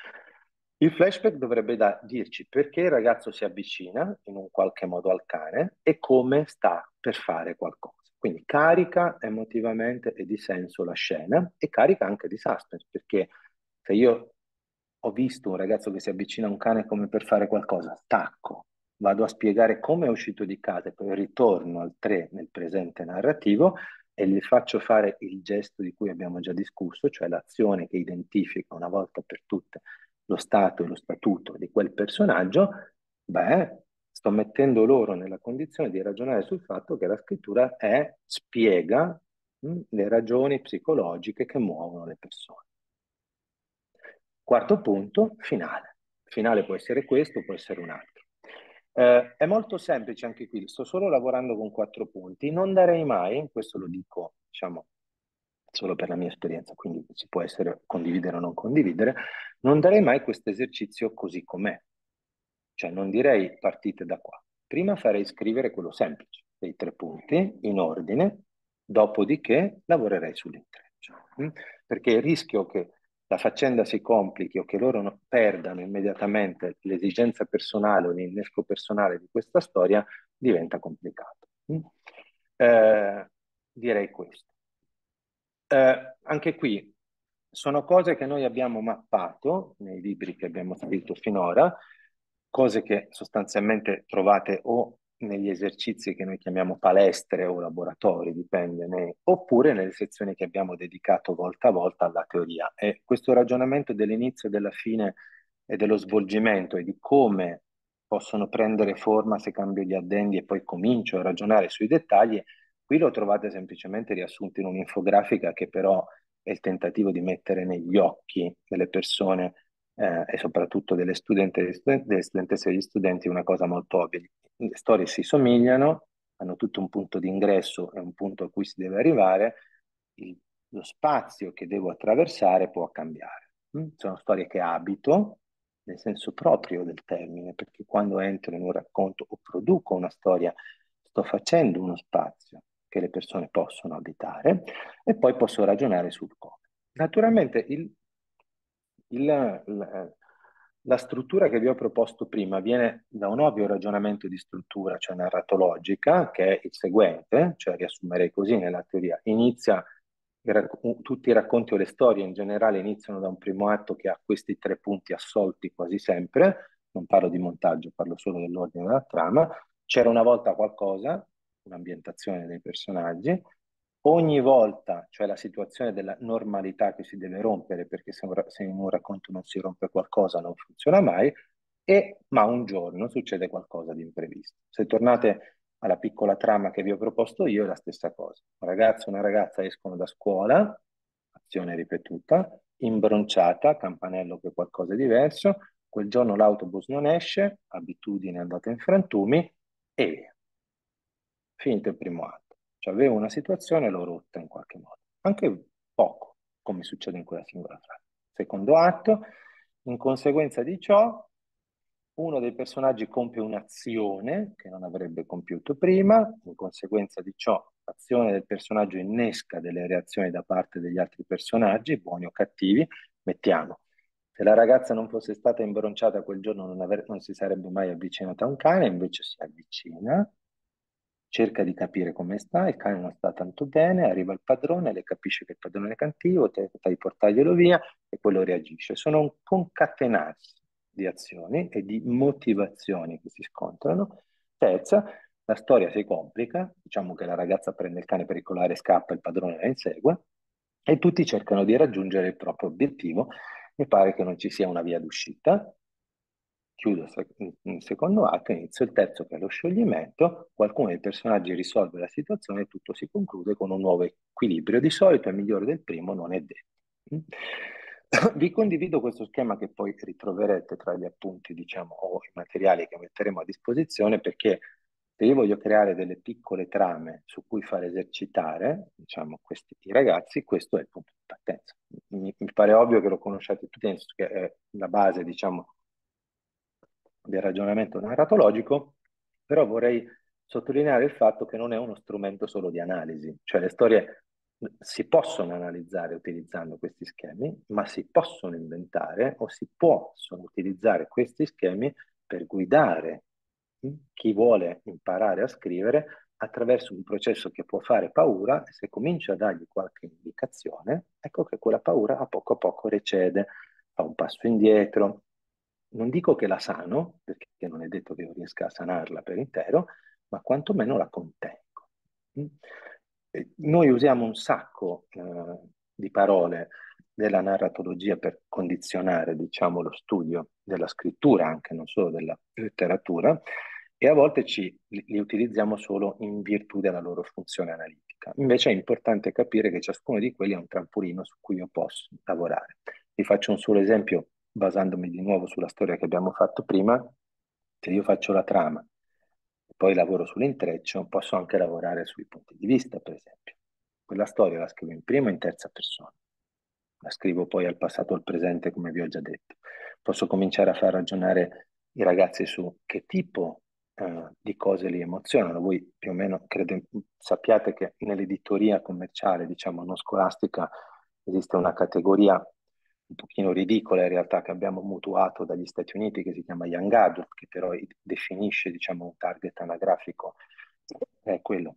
Il flashback dovrebbe da dirci perché il ragazzo si avvicina in un qualche modo al cane e come sta per fare qualcosa, quindi carica emotivamente e di senso la scena e carica anche di suspense, perché se io ho visto un ragazzo che si avvicina a un cane come per fare qualcosa, stacco, vado a spiegare come è uscito di casa e poi ritorno al tre nel presente narrativo e gli faccio fare il gesto di cui abbiamo già discusso, cioè l'azione che identifica una volta per tutte lo stato e lo statuto di quel personaggio, beh, sto mettendo loro nella condizione di ragionare sul fatto che la scrittura è, spiega mh, le ragioni psicologiche che muovono le persone. Quarto punto, finale. Finale può essere questo, può essere un altro. Eh, è molto semplice anche qui, sto solo lavorando con quattro punti, non darei mai, questo lo dico diciamo solo per la mia esperienza, quindi si può essere condividere o non condividere, non darei mai questo esercizio così com'è, cioè non direi partite da qua, prima farei scrivere quello semplice, dei tre punti in ordine, dopodiché lavorerei sull'intreccio, hm? perché il rischio che la faccenda si complichi o che loro perdano immediatamente l'esigenza personale o l'innesco personale di questa storia diventa complicato. Eh, direi questo. Eh, anche qui sono cose che noi abbiamo mappato nei libri che abbiamo scritto finora, cose che sostanzialmente trovate o negli esercizi che noi chiamiamo palestre o laboratori, dipende, ne... oppure nelle sezioni che abbiamo dedicato volta a volta alla teoria. E questo ragionamento dell'inizio, della fine e dello svolgimento e di come possono prendere forma se cambio gli addendi e poi comincio a ragionare sui dettagli, qui lo trovate semplicemente riassunto in un'infografica che però è il tentativo di mettere negli occhi delle persone eh, e soprattutto delle, studente, delle studentesse e degli studenti una cosa molto ovvia. Le storie si somigliano, hanno tutto un punto di ingresso e un punto a cui si deve arrivare, il, lo spazio che devo attraversare può cambiare. Mm? Sono storie che abito, nel senso proprio del termine, perché quando entro in un racconto o produco una storia sto facendo uno spazio che le persone possono abitare e poi posso ragionare sul come. Naturalmente il, il, la, la struttura che vi ho proposto prima viene da un ovvio ragionamento di struttura, cioè narratologica, che è il seguente, cioè riassumerei così nella teoria, inizia tutti i racconti o le storie in generale iniziano da un primo atto che ha questi tre punti assolti quasi sempre, non parlo di montaggio, parlo solo dell'ordine della trama, c'era una volta qualcosa, un'ambientazione dei personaggi, ogni volta, cioè la situazione della normalità che si deve rompere, perché se, un, se in un racconto non si rompe qualcosa non funziona mai, e, ma un giorno succede qualcosa di imprevisto. Se tornate alla piccola trama che vi ho proposto io è la stessa cosa. Un ragazzo e una ragazza escono da scuola, azione ripetuta, imbronciata, campanello che è qualcosa di diverso, quel giorno l'autobus non esce, abitudine andata in frantumi, e via. Finito il primo atto. Cioè avevo una situazione e l'ho rotta in qualche modo. Anche poco, come succede in quella singola frase. Secondo atto, in conseguenza di ciò, uno dei personaggi compie un'azione che non avrebbe compiuto prima, in conseguenza di ciò l'azione del personaggio innesca delle reazioni da parte degli altri personaggi, buoni o cattivi, mettiamo. Se la ragazza non fosse stata imbronciata quel giorno non, avrebbe, non si sarebbe mai avvicinata a un cane, invece si avvicina, cerca di capire come sta, il cane non sta tanto bene, arriva il padrone, lei capisce che il padrone è cattivo, tenta di portarglielo via e quello reagisce. Sono un concatenarsi di azioni e di motivazioni che si scontrano. Terza, la storia si complica, diciamo che la ragazza prende il cane pericolare, scappa, il padrone la insegue e tutti cercano di raggiungere il proprio obiettivo, mi pare che non ci sia una via d'uscita. Chiudo il secondo atto, inizio il terzo che è lo scioglimento, qualcuno dei personaggi risolve la situazione e tutto si conclude con un nuovo equilibrio, di solito è migliore del primo, non è detto. Vi condivido questo schema che poi ritroverete tra gli appunti, diciamo, o i materiali che metteremo a disposizione, perché se io voglio creare delle piccole trame su cui far esercitare, diciamo, questi i ragazzi, questo è il punto di partenza. Mi, mi pare ovvio che lo conosciate tutti, nel senso che è la base, diciamo, del ragionamento narratologico, però vorrei sottolineare il fatto che non è uno strumento solo di analisi, cioè le storie si possono analizzare utilizzando questi schemi, ma si possono inventare o si possono utilizzare questi schemi per guidare chi vuole imparare a scrivere attraverso un processo che può fare paura e se comincia a dargli qualche indicazione, ecco che quella paura a poco a poco recede, fa un passo indietro. Non dico che la sano, perché non è detto che io riesca a sanarla per intero, ma quantomeno la contengo. Noi usiamo un sacco eh, di parole della narratologia per condizionare, diciamo, lo studio della scrittura, anche non solo della letteratura, e a volte ci, li utilizziamo solo in virtù della loro funzione analitica. Invece è importante capire che ciascuno di quelli è un trampolino su cui io posso lavorare. Vi faccio un solo esempio, basandomi di nuovo sulla storia che abbiamo fatto prima. Se io faccio la trama, poi lavoro sull'intreccio, posso anche lavorare sui punti di vista, per esempio. Quella storia la scrivo in prima e in terza persona. La scrivo poi al passato e al presente, come vi ho già detto. Posso cominciare a far ragionare i ragazzi su che tipo eh, di cose li emozionano. Voi più o meno credo, sappiate che nell'editoria commerciale, diciamo non scolastica, esiste una categoria un pochino ridicola in realtà che abbiamo mutuato dagli Stati Uniti che si chiama Young Adult, che però definisce, diciamo, un target anagrafico, è quello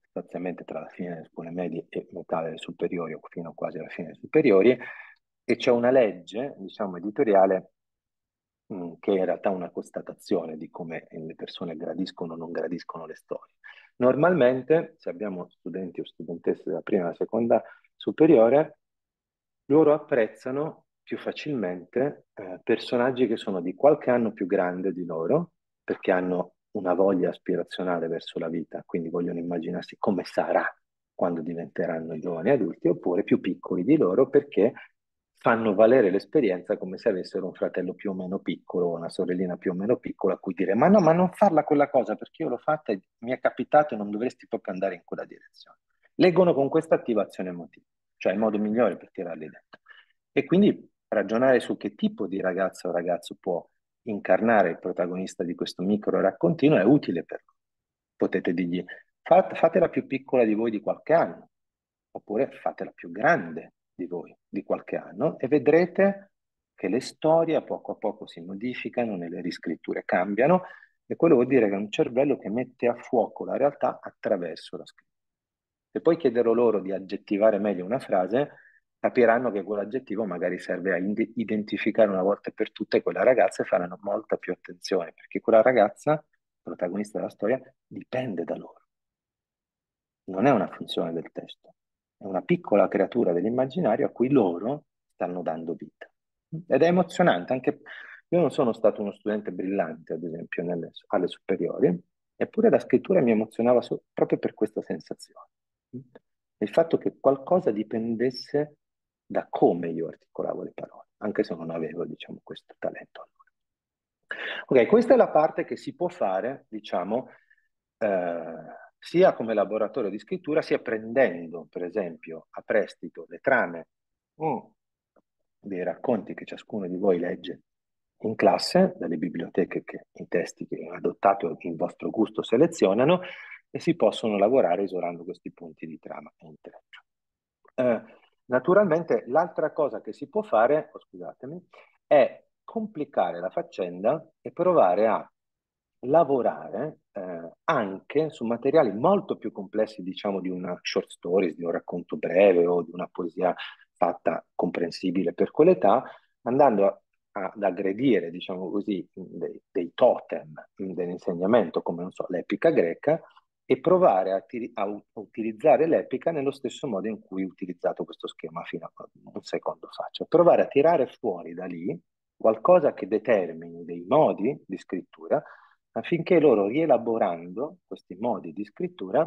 sostanzialmente tra la fine delle scuole medie e metà delle superiori o fino quasi alla fine delle superiori, e c'è una legge, diciamo, editoriale mh, che è in realtà una constatazione di come le persone gradiscono o non gradiscono le storie. Normalmente, se abbiamo studenti o studentesse della prima e della seconda superiore, loro apprezzano più facilmente eh, personaggi che sono di qualche anno più grande di loro, perché hanno una voglia aspirazionale verso la vita, quindi vogliono immaginarsi come sarà quando diventeranno giovani adulti, oppure più piccoli di loro perché fanno valere l'esperienza come se avessero un fratello più o meno piccolo o una sorellina più o meno piccola a cui dire ma no, ma non farla quella cosa perché io l'ho fatta e mi è capitato e non dovresti proprio andare in quella direzione. Leggono con questa attivazione emotiva, cioè il modo migliore per tirarli dentro. E quindi ragionare su che tipo di ragazza o ragazzo può incarnare il protagonista di questo micro raccontino è utile per voi. Potete dirgli fatela più piccola di voi di qualche anno, oppure fatela più grande di voi di qualche anno e vedrete che le storie a poco a poco si modificano, nelle riscritture cambiano, e quello vuol dire che è un cervello che mette a fuoco la realtà attraverso la scrittura. Se poi chiederò loro di aggettivare meglio una frase, capiranno che quell'aggettivo magari serve a identificare una volta per tutte quella ragazza e faranno molta più attenzione, perché quella ragazza, protagonista della storia, dipende da loro. Non è una funzione del testo, è una piccola creatura dell'immaginario a cui loro stanno dando vita. Ed è emozionante, anche io non sono stato uno studente brillante, ad esempio, nelle, alle superiori, eppure la scrittura mi emozionava so, proprio per questa sensazione. Il fatto che qualcosa dipendesse da come io articolavo le parole, anche se non avevo, diciamo, questo talento. Ok, questa è la parte che si può fare, diciamo, eh, sia come laboratorio di scrittura, sia prendendo, per esempio, a prestito le trame o dei racconti che ciascuno di voi legge in classe, dalle biblioteche che i testi che adottate in vostro gusto selezionano, e si possono lavorare isolando questi punti di trama e intreccio. Eh, Naturalmente l'altra cosa che si può fare, oh, scusatemi, è complicare la faccenda e provare a lavorare eh, anche su materiali molto più complessi, diciamo, di una short story, di un racconto breve o di una poesia fatta comprensibile per quell'età, andando a, a, ad aggredire, diciamo così, dei, dei totem dell'insegnamento, come, non so, l'epica greca, e provare a, a utilizzare l'epica nello stesso modo in cui ho utilizzato questo schema fino a un secondo fa, cioè provare a tirare fuori da lì qualcosa che determini dei modi di scrittura affinché loro, rielaborando questi modi di scrittura,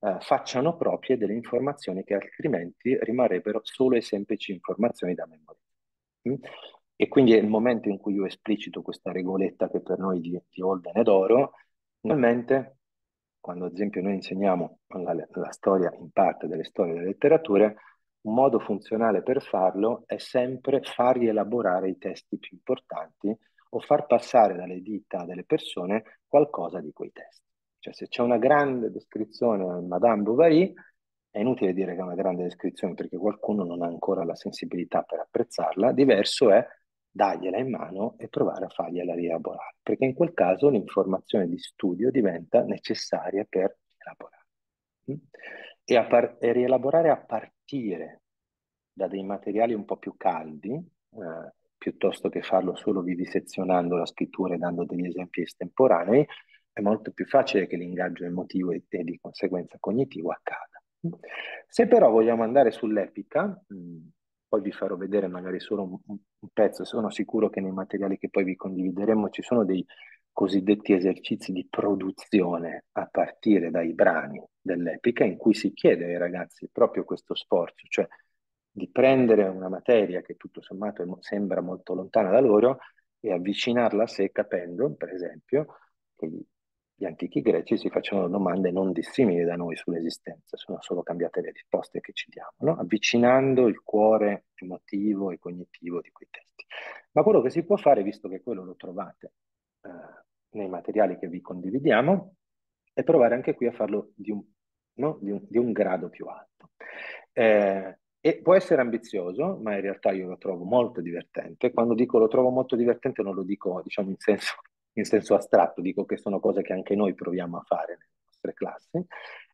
eh, facciano proprie delle informazioni che altrimenti rimarrebbero solo e semplici informazioni da memoria. Mm? E quindi è il momento in cui io esplicito questa regoletta che per noi di, di Holden è d'oro, normalmente. Quando ad esempio noi insegniamo la, la storia, in parte delle storie delle letterature, un modo funzionale per farlo è sempre far rielaborare i testi più importanti o far passare dalle dita delle persone qualcosa di quei testi. Cioè se c'è una grande descrizione di Madame Bovary, è inutile dire che è una grande descrizione perché qualcuno non ha ancora la sensibilità per apprezzarla, diverso è dargliela in mano e provare a fargliela rielaborare, perché in quel caso l'informazione di studio diventa necessaria per elaborare. E, a par e rielaborare a partire da dei materiali un po' più caldi, eh, piuttosto che farlo solo vivisezionando la scrittura e dando degli esempi estemporanei, è molto più facile che l'ingaggio emotivo e, e di conseguenza cognitivo accada. Se però vogliamo andare sull'epica, poi vi farò vedere magari solo un, un pezzo, sono sicuro che nei materiali che poi vi condivideremo ci sono dei cosiddetti esercizi di produzione a partire dai brani dell'epica in cui si chiede ai ragazzi proprio questo sforzo, cioè di prendere una materia che tutto sommato è, sembra molto lontana da loro e avvicinarla a sé, capendo, per esempio, che gli, gli antichi greci si facevano domande non dissimili da noi sull'esistenza, sono solo cambiate le risposte che ci diamo, no? Avvicinando il cuore emotivo e cognitivo di quei testi. Ma quello che si può fare, visto che quello lo trovate eh, nei materiali che vi condividiamo, è provare anche qui a farlo di un, no? di un, di un grado più alto. Eh, E può essere ambizioso, ma in realtà io lo trovo molto divertente. Quando dico lo trovo molto divertente non lo dico, diciamo, in senso, in senso astratto, dico che sono cose che anche noi proviamo a fare nelle nostre classi,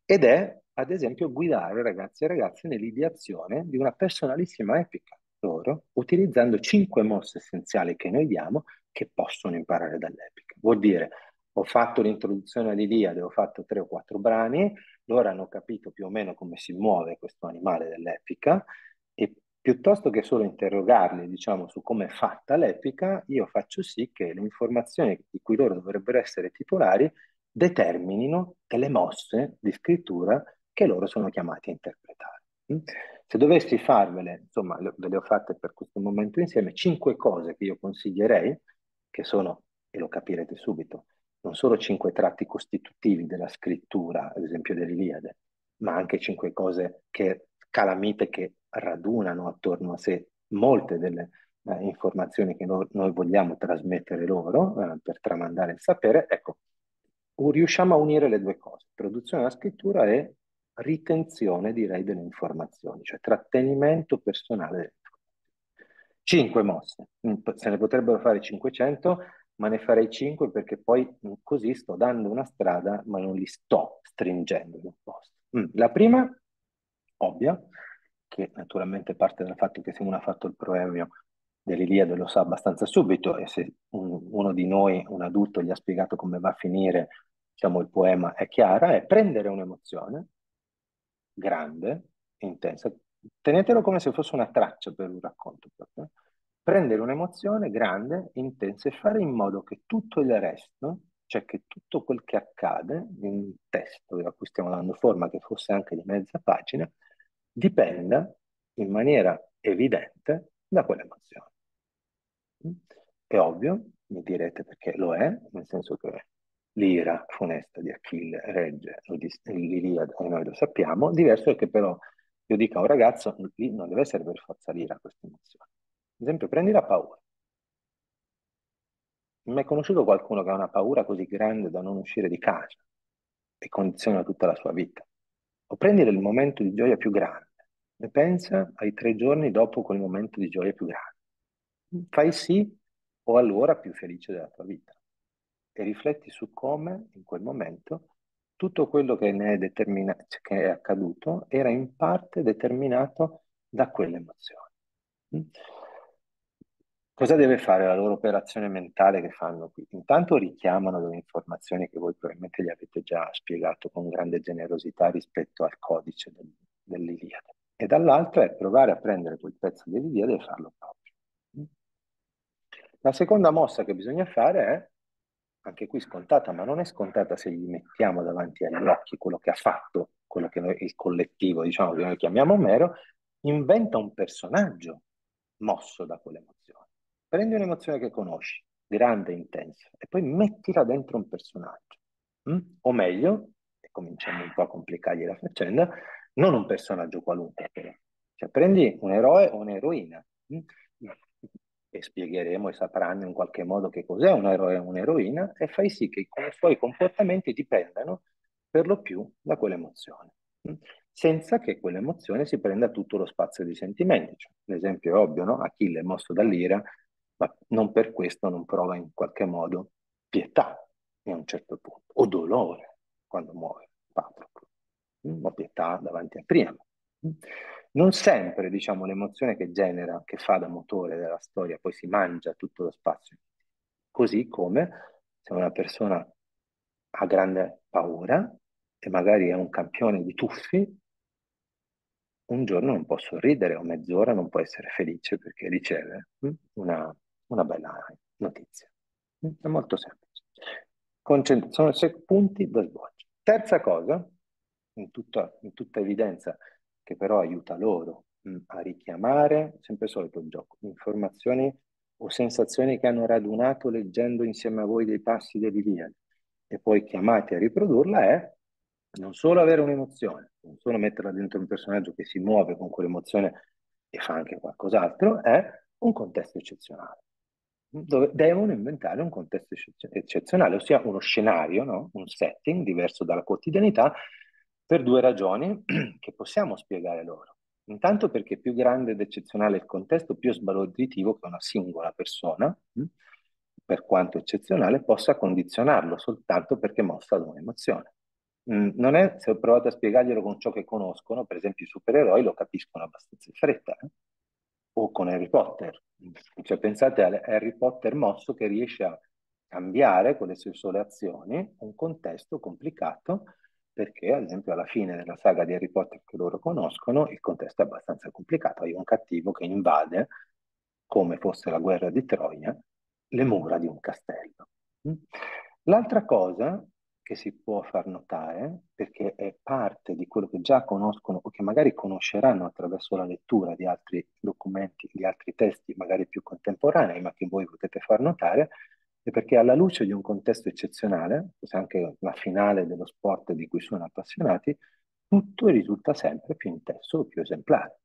ed è, ad esempio, guidare ragazzi e ragazze nell'ideazione di una personalissima epica loro, utilizzando cinque mosse essenziali che noi diamo che possono imparare dall'epica. Vuol dire, ho fatto l'introduzione all'Iliade, ho fatto tre o quattro brani, loro hanno capito più o meno come si muove questo animale dell'epica, e piuttosto che solo interrogarli, diciamo, su come è fatta l'epica, io faccio sì che le informazioni di cui loro dovrebbero essere titolari determinino delle mosse di scrittura che loro sono chiamati a interpretare. Se dovessi farvele, insomma, ve le ho fatte per questo momento insieme, cinque cose che io consiglierei, che sono, e lo capirete subito, non solo cinque tratti costitutivi della scrittura, ad esempio dell'Iliade, ma anche cinque cose che calamite che radunano attorno a sé molte delle eh, informazioni che no, noi vogliamo trasmettere loro eh, per tramandare il sapere. Ecco, riusciamo a unire le due cose, produzione della scrittura e ritenzione, direi, delle informazioni, cioè trattenimento personale delle informazioni. Cinque mosse, se ne potrebbero fare cinquecento, ma ne farei cinque perché poi così sto dando una strada, ma non li sto stringendo in un posto. La prima, ovvia, che naturalmente parte dal fatto che se uno ha fatto il proemio dell'Iliade lo sa abbastanza subito, e se un, uno di noi, un adulto, gli ha spiegato come va a finire, diciamo, il poema è chiara, è prendere un'emozione grande, intensa, tenetelo come se fosse una traccia per un racconto proprio, prendere un'emozione grande, intensa, e fare in modo che tutto il resto, cioè che tutto quel che accade in testo a cui stiamo dando forma, che fosse anche di mezza pagina, dipenda in maniera evidente da quell'emozione. È ovvio, mi direte, perché lo è, nel senso che l'ira funesta di Achille regge l'Iliade e noi lo sappiamo. Diverso è che però io dica a un ragazzo, lì non deve essere per forza l'ira questa emozione. Ad esempio, prendi la paura. Mi è conosciuto qualcuno che ha una paura così grande da non uscire di casa e condiziona tutta la sua vita? O prendi il momento di gioia più grande e pensa ai tre giorni dopo quel momento di gioia più grande. Fai sì o allora più felice della tua vita e rifletti su come in quel momento tutto quello che ne è determinato, che è accaduto, era in parte determinato da quell'emozione. Cosa deve fare la loro operazione mentale che fanno qui? Intanto richiamano delle informazioni che voi probabilmente gli avete già spiegato con grande generosità rispetto al codice del, dell'Iliade. E dall'altra è provare a prendere quel pezzo dell'Iliade e farlo proprio. La seconda mossa che bisogna fare è, anche qui scontata, ma non è scontata se gli mettiamo davanti agli occhi quello che ha fatto, quello che noi, il collettivo, diciamo, che noi chiamiamo Omero, inventa un personaggio mosso da quell'emozione. Prendi un'emozione che conosci, grande e intensa, e poi mettila dentro un personaggio. Mm? O meglio, e cominciamo un po' a complicargli la faccenda, non un personaggio qualunque, però. Cioè prendi un eroe o un'eroina, mm? e spiegheremo e sapranno in qualche modo che cos'è un eroe o un'eroina, e fai sì che i suoi comportamenti dipendano per lo più da quell'emozione, mm? senza che quell'emozione si prenda tutto lo spazio dei sentimenti. Cioè, l'esempio è ovvio, no? Achille è mosso dall'ira, ma non per questo non prova in qualche modo pietà a un certo punto, o dolore quando muore Patroclo, o pietà davanti a Priamo. Non sempre, diciamo, l'emozione che genera, che fa da motore della storia, poi si mangia tutto lo spazio. Così come se una persona ha grande paura e magari è un campione di tuffi, un giorno non può sorridere o mezz'ora non può essere felice perché riceve una, una bella notizia. È molto semplice. Concent- sono sei punti da svolgere. Terza cosa, in tutta, in tutta evidenza, che però aiuta loro mh, a richiamare, sempre solito il gioco, informazioni o sensazioni che hanno radunato leggendo insieme a voi dei passi dell'Iliade e poi chiamati a riprodurla, è non solo avere un'emozione, non solo metterla dentro un personaggio che si muove con quell'emozione e fa anche qualcos'altro, è un contesto eccezionale, dove devono inventare un contesto eccezionale, ossia uno scenario, no? Un setting diverso dalla quotidianità, per due ragioni che possiamo spiegare loro. Intanto perché più grande ed eccezionale il contesto, più sbalorditivo che una singola persona, per quanto eccezionale, possa condizionarlo soltanto perché mossa da un'emozione. Non è, se ho provato a spiegarglielo con ciò che conoscono, per esempio i supereroi lo capiscono abbastanza in fretta, eh? o con Harry Potter. Cioè, pensate a Harry Potter mosso che riesce a cambiare con le sue sole azioni un contesto complicato, perché ad esempio alla fine della saga di Harry Potter che loro conoscono il contesto è abbastanza complicato. Hai un cattivo che invade, come fosse la guerra di Troia, le mura di un castello. L'altra cosa che si può far notare, perché è parte di quello che già conoscono o che magari conosceranno attraverso la lettura di altri documenti, di altri testi magari più contemporanei, ma che voi potete far notare, è perché alla luce di un contesto eccezionale, forse anche la finale dello sport di cui sono appassionati, tutto risulta sempre più intenso o più esemplare.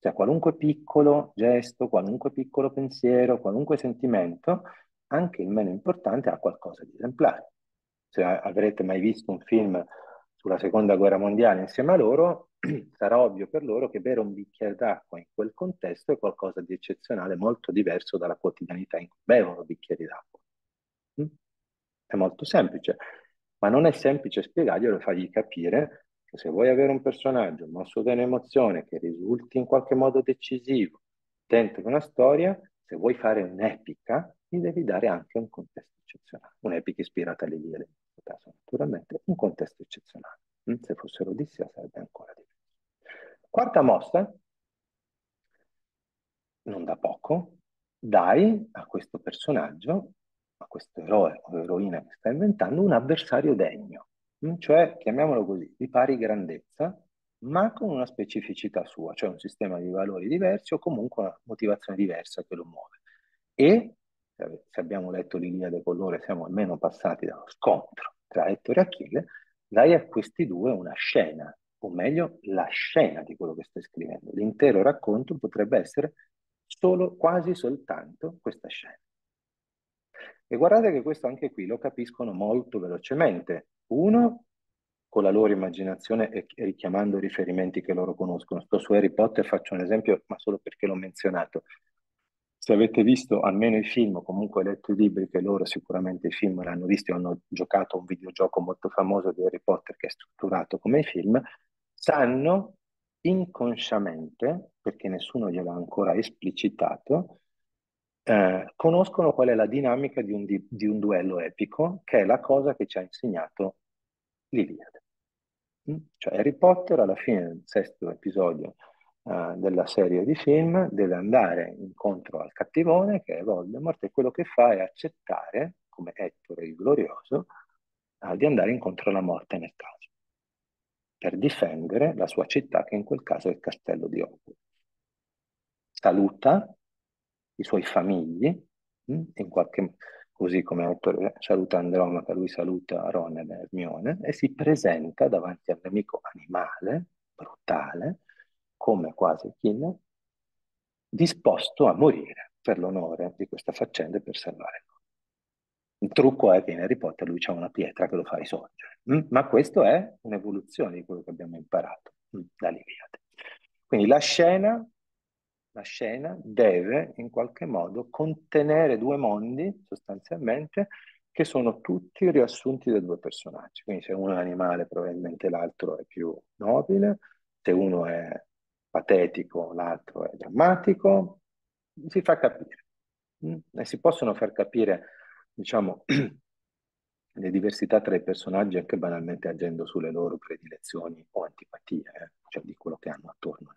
Cioè qualunque piccolo gesto, qualunque piccolo pensiero, qualunque sentimento, anche il meno importante, ha qualcosa di esemplare. Se avrete mai visto un film sulla seconda guerra mondiale insieme a loro, sarà ovvio per loro che bere un bicchiere d'acqua in quel contesto è qualcosa di eccezionale, molto diverso dalla quotidianità in cui bevono bicchieri d'acqua. È molto semplice, ma non è semplice spiegarglielo e fargli capire che se vuoi avere un personaggio mosso da un'emozione che risulti in qualche modo decisivo dentro una storia, se vuoi fare un'epica, gli devi dare anche un contesto eccezionale. Un'epica ispirata all'Iliade, in questo caso naturalmente, un contesto eccezionale. Se fosse l'Odissea sarebbe ancora diverso. Quarta mossa, non da poco, dai a questo personaggio, a questo eroe o eroina che sta inventando, un avversario degno, cioè, chiamiamolo così, di pari grandezza, ma con una specificità sua, cioè un sistema di valori diversi o comunque una motivazione diversa che lo muove. E se abbiamo letto l'Iliade con loro, siamo almeno passati dallo scontro tra Ettore e Achille, dai a questi due una scena, o meglio la scena di quello che stai scrivendo. L'intero racconto potrebbe essere solo, quasi soltanto, questa scena. E guardate che questo anche qui lo capiscono molto velocemente. Uno, con la loro immaginazione e richiamando riferimenti che loro conoscono. Sto su Harry Potter, faccio un esempio, ma solo perché l'ho menzionato. Se avete visto almeno i film, o comunque letto i libri, che loro sicuramente i film l'hanno visto e hanno giocato a un videogioco molto famoso di Harry Potter che è strutturato come i film, sanno inconsciamente, perché nessuno glielo ha ancora esplicitato, eh, conoscono qual è la dinamica di un, di, di un duello epico, che è la cosa che ci ha insegnato l'Iliade. Cioè Harry Potter alla fine del sesto episodio della serie di film deve andare incontro al cattivone che è Voldemort, e quello che fa è accettare, come Ettore il glorioso, uh, di andare incontro alla morte nel caso, per difendere la sua città, che in quel caso è il castello di Hogwarts. Saluta i suoi famigli, mh, in qualche, così come Ettore saluta Andromaca, lui saluta Ron e Hermione, e si presenta davanti al nemico animale, brutale, come quasi Achille, disposto a morire per l'onore di questa faccenda e per salvare noi. Il trucco è che in Harry Potter lui c'ha una pietra che lo fa risorgere, ma questo è un'evoluzione di quello che abbiamo imparato dall'Iliade. Quindi la scena, la scena deve in qualche modo contenere due mondi sostanzialmente, che sono tutti riassunti da due personaggi. Quindi se uno è animale probabilmente l'altro è più nobile, se uno è patetico, l'altro è drammatico, si fa capire. E si possono far capire, diciamo, le diversità tra i personaggi anche banalmente agendo sulle loro predilezioni o antipatie, eh? Cioè di quello che hanno attorno.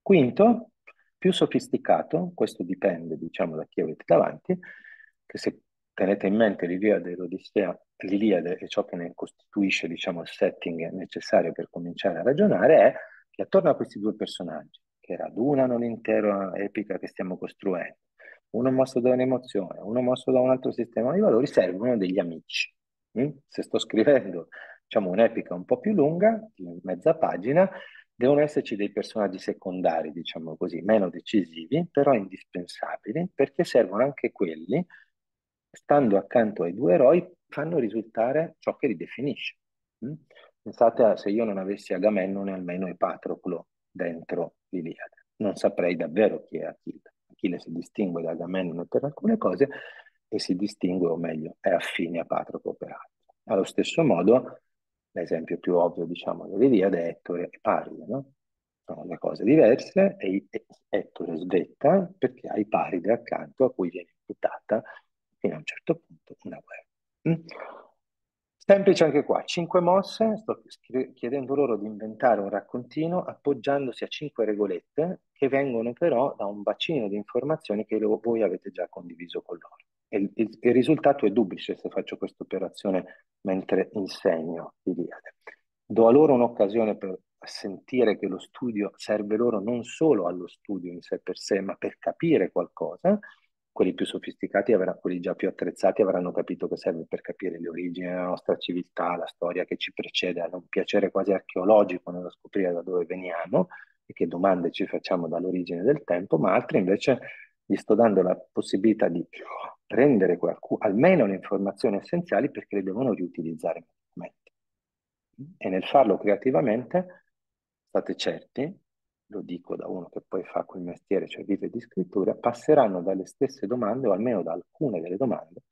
Quinto, più sofisticato, questo dipende, diciamo, da chi avete davanti, che se tenete in mente l'Iliade e l'Odissea, l'Iliade e ciò che ne costituisce, diciamo, il setting necessario per cominciare a ragionare, è che attorno a questi due personaggi, che radunano l'intera epica che stiamo costruendo, uno mosso da un'emozione, uno mosso da un altro sistema di valori, servono degli amici. Se sto scrivendo, diciamo, un'epica un po' più lunga, di mezza pagina, devono esserci dei personaggi secondari, diciamo così, meno decisivi, però indispensabili, perché servono anche quelli, stando accanto ai due eroi, fanno risultare ciò che li definisce. Pensate a, se io non avessi Agamennone almeno e Patroclo dentro l'Iliade, non saprei davvero chi è Achille. Achille si distingue da Agamennone per alcune cose e si distingue, o meglio, è affine a Patroclo per altre. Allo stesso modo, l'esempio più ovvio, diciamo, dell'Iliade è Ettore e Paride, no? sono due cose diverse, e Ettore svetta perché hai Paride accanto, a cui viene imputata fino a un certo punto una guerra. Semplice anche qua, cinque mosse, sto chiedendo loro di inventare un raccontino appoggiandosi a cinque regolette che vengono però da un bacino di informazioni che lo, voi avete già condiviso con loro. E, il, il risultato è duplice se faccio questa operazione mentre insegno Iliade. Do a loro un'occasione per sentire che lo studio serve loro non solo allo studio in sé per sé, ma per capire qualcosa. Quelli più sofisticati, avranno, quelli già più attrezzati avranno capito che serve per capire le origini della nostra civiltà, la storia che ci precede, hanno un piacere quasi archeologico nello scoprire da dove veniamo e che domande ci facciamo dall'origine del tempo, ma altri invece gli sto dando la possibilità di prendere qualcuno, almeno le informazioni essenziali perché le devono riutilizzare. E nel farlo creativamente, state certi, lo dico da uno che poi fa quel mestiere, cioè vive di scrittura, passeranno dalle stesse domande, o almeno da alcune delle domande,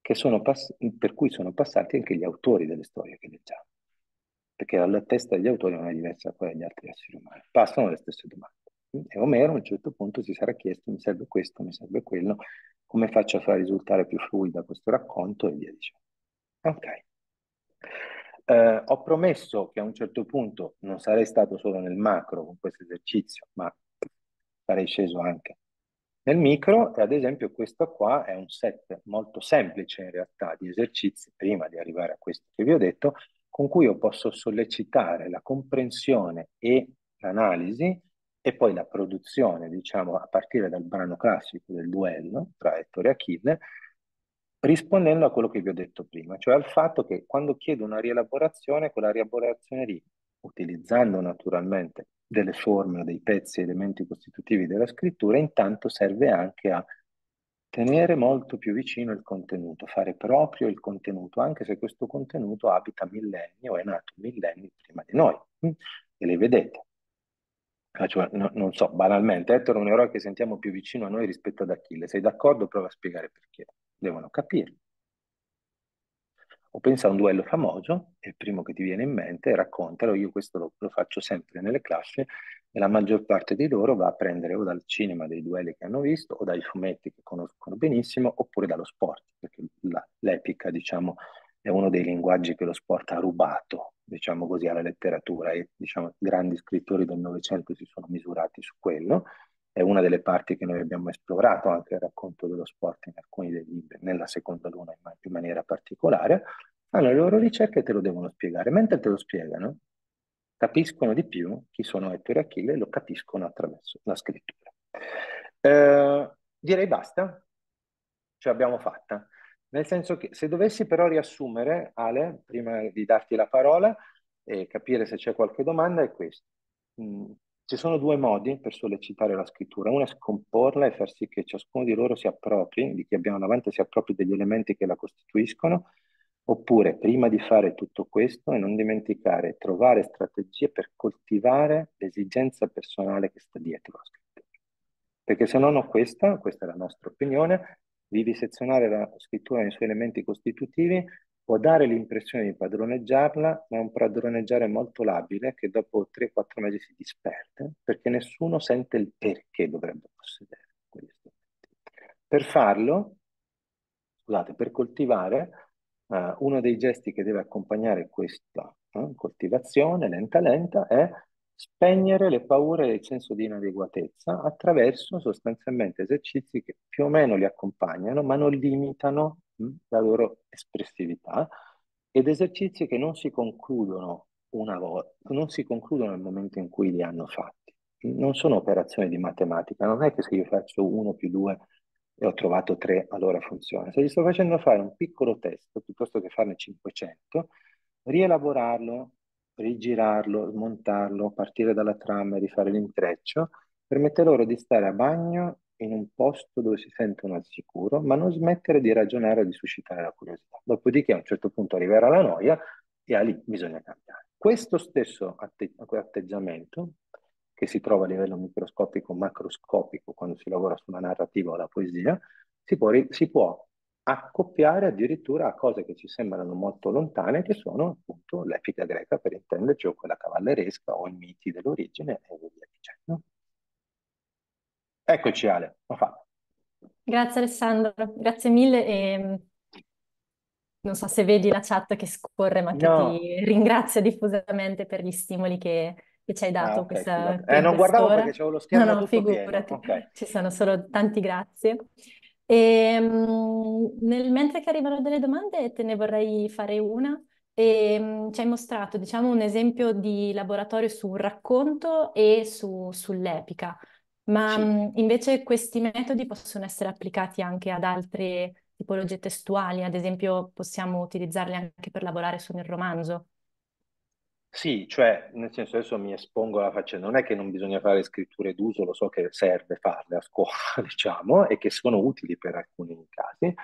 che sono per cui sono passati anche gli autori delle storie che leggiamo. Perché la testa degli autori non è diversa da quella degli altri esseri umani. Passano le stesse domande. E Omero a un certo punto si sarà chiesto, mi serve questo, mi serve quello, come faccio a far risultare più fluida questo racconto, e via dicendo. Ok. Eh, ho promesso che a un certo punto non sarei stato solo nel macro con questo esercizio, ma sarei sceso anche nel micro, e ad esempio questo qua è un set molto semplice in realtà di esercizi, prima di arrivare a questo che vi ho detto, con cui io posso sollecitare la comprensione e l'analisi e poi la produzione, diciamo, a partire dal brano classico del duello tra Ettore e Achille, rispondendo a quello che vi ho detto prima, cioè al fatto che quando chiedo una rielaborazione, quella rielaborazione lì, utilizzando naturalmente delle forme o dei pezzi, elementi costitutivi della scrittura, intanto serve anche a tenere molto più vicino il contenuto, fare proprio il contenuto, anche se questo contenuto abita millenni o è nato millenni prima di noi, e le vedete. Cioè, no, non so, banalmente, Ettore è un eroe che sentiamo più vicino a noi rispetto ad Achille, sei d'accordo? Prova a spiegare perché. Devono capirlo. O pensa a un duello famoso, è il primo che ti viene in mente, raccontalo, io questo lo, lo faccio sempre nelle classi, e la maggior parte di loro va a prendere o dal cinema dei duelli che hanno visto, o dai fumetti che conoscono benissimo, oppure dallo sport, perché l'epica, diciamo, è uno dei linguaggi che lo sport ha rubato, diciamo così, alla letteratura, e diciamo, grandi scrittori del Novecento si sono misurati su quello. È una delle parti che noi abbiamo esplorato, anche il racconto dello sport in alcuni dei libri, nella seconda luna in maniera particolare, hanno le loro ricerche e te lo devono spiegare. Mentre te lo spiegano, capiscono di più chi sono Ettore e Achille e lo capiscono attraverso la scrittura. Eh, direi basta, ce l'abbiamo fatta. Nel senso che se dovessi però riassumere, Ale, prima di darti la parola e capire se c'è qualche domanda, è questo. Mm. Ci sono due modi per sollecitare la scrittura, uno è scomporla e far sì che ciascuno di loro si appropri, di chi abbiamo davanti si appropri degli elementi che la costituiscono, oppure prima di fare tutto questo e non dimenticare, trovare strategie per coltivare l'esigenza personale che sta dietro la scrittura. Perché se non ho questa, questa è la nostra opinione, di disezionare la scrittura nei suoi elementi costitutivi può dare l'impressione di padroneggiarla, ma è un padroneggiare molto labile che dopo tre quattro mesi si disperde, perché nessuno sente il perché dovrebbe possedere questo. Per farlo, scusate, per coltivare, eh, uno dei gesti che deve accompagnare questa eh, coltivazione lenta lenta è spegnere le paure e il senso di inadeguatezza attraverso sostanzialmente esercizi che più o meno li accompagnano, ma non limitano la loro espressività, ed esercizi che non si concludono una volta, non si concludono nel momento in cui li hanno fatti. Non sono operazioni di matematica, non è che se io faccio uno più due e ho trovato tre, allora funziona. Se gli sto facendo fare un piccolo testo, piuttosto che farne cinquecento, rielaborarlo, rigirarlo, smontarlo, partire dalla trama e rifare l'intreccio, permette loro di stare a bagno in un posto dove si sentono al sicuro, ma non smettere di ragionare o di suscitare la curiosità. Dopodiché a un certo punto arriverà la noia e a lì bisogna cambiare. Questo stesso atte- atteggiamento, che si trova a livello microscopico, macroscopico, quando si lavora sulla narrativa o la poesia, si può, si può accoppiare addirittura a cose che ci sembrano molto lontane, che sono appunto l'epica greca, per intenderci, o quella cavalleresca, o i miti dell'origine, e via. Eccoci Ale, ho fatto. Grazie Alessandro, grazie mille e non so se vedi la chat che scorre, ma che no. ti ringrazio diffusamente per gli stimoli che, che ci hai dato. Ah, okay, questa, eh, non guardavo ora, perché c'avevo lo schermo no, no, tutto figurati, okay. Ci sono solo tanti grazie. E, nel, mentre che arrivano delle domande te ne vorrei fare una. E ci hai mostrato, diciamo, un esempio di laboratorio sul racconto e su, sull'epica, ma sì. invece questi metodi possono essere applicati anche ad altre tipologie testuali, ad esempio possiamo utilizzarli anche per lavorare sul romanzo. Sì, cioè, nel senso, adesso mi espongo alla faccia, non è che non bisogna fare scritture d'uso, lo so che serve farle a scuola, diciamo, e che sono utili per alcuni casi.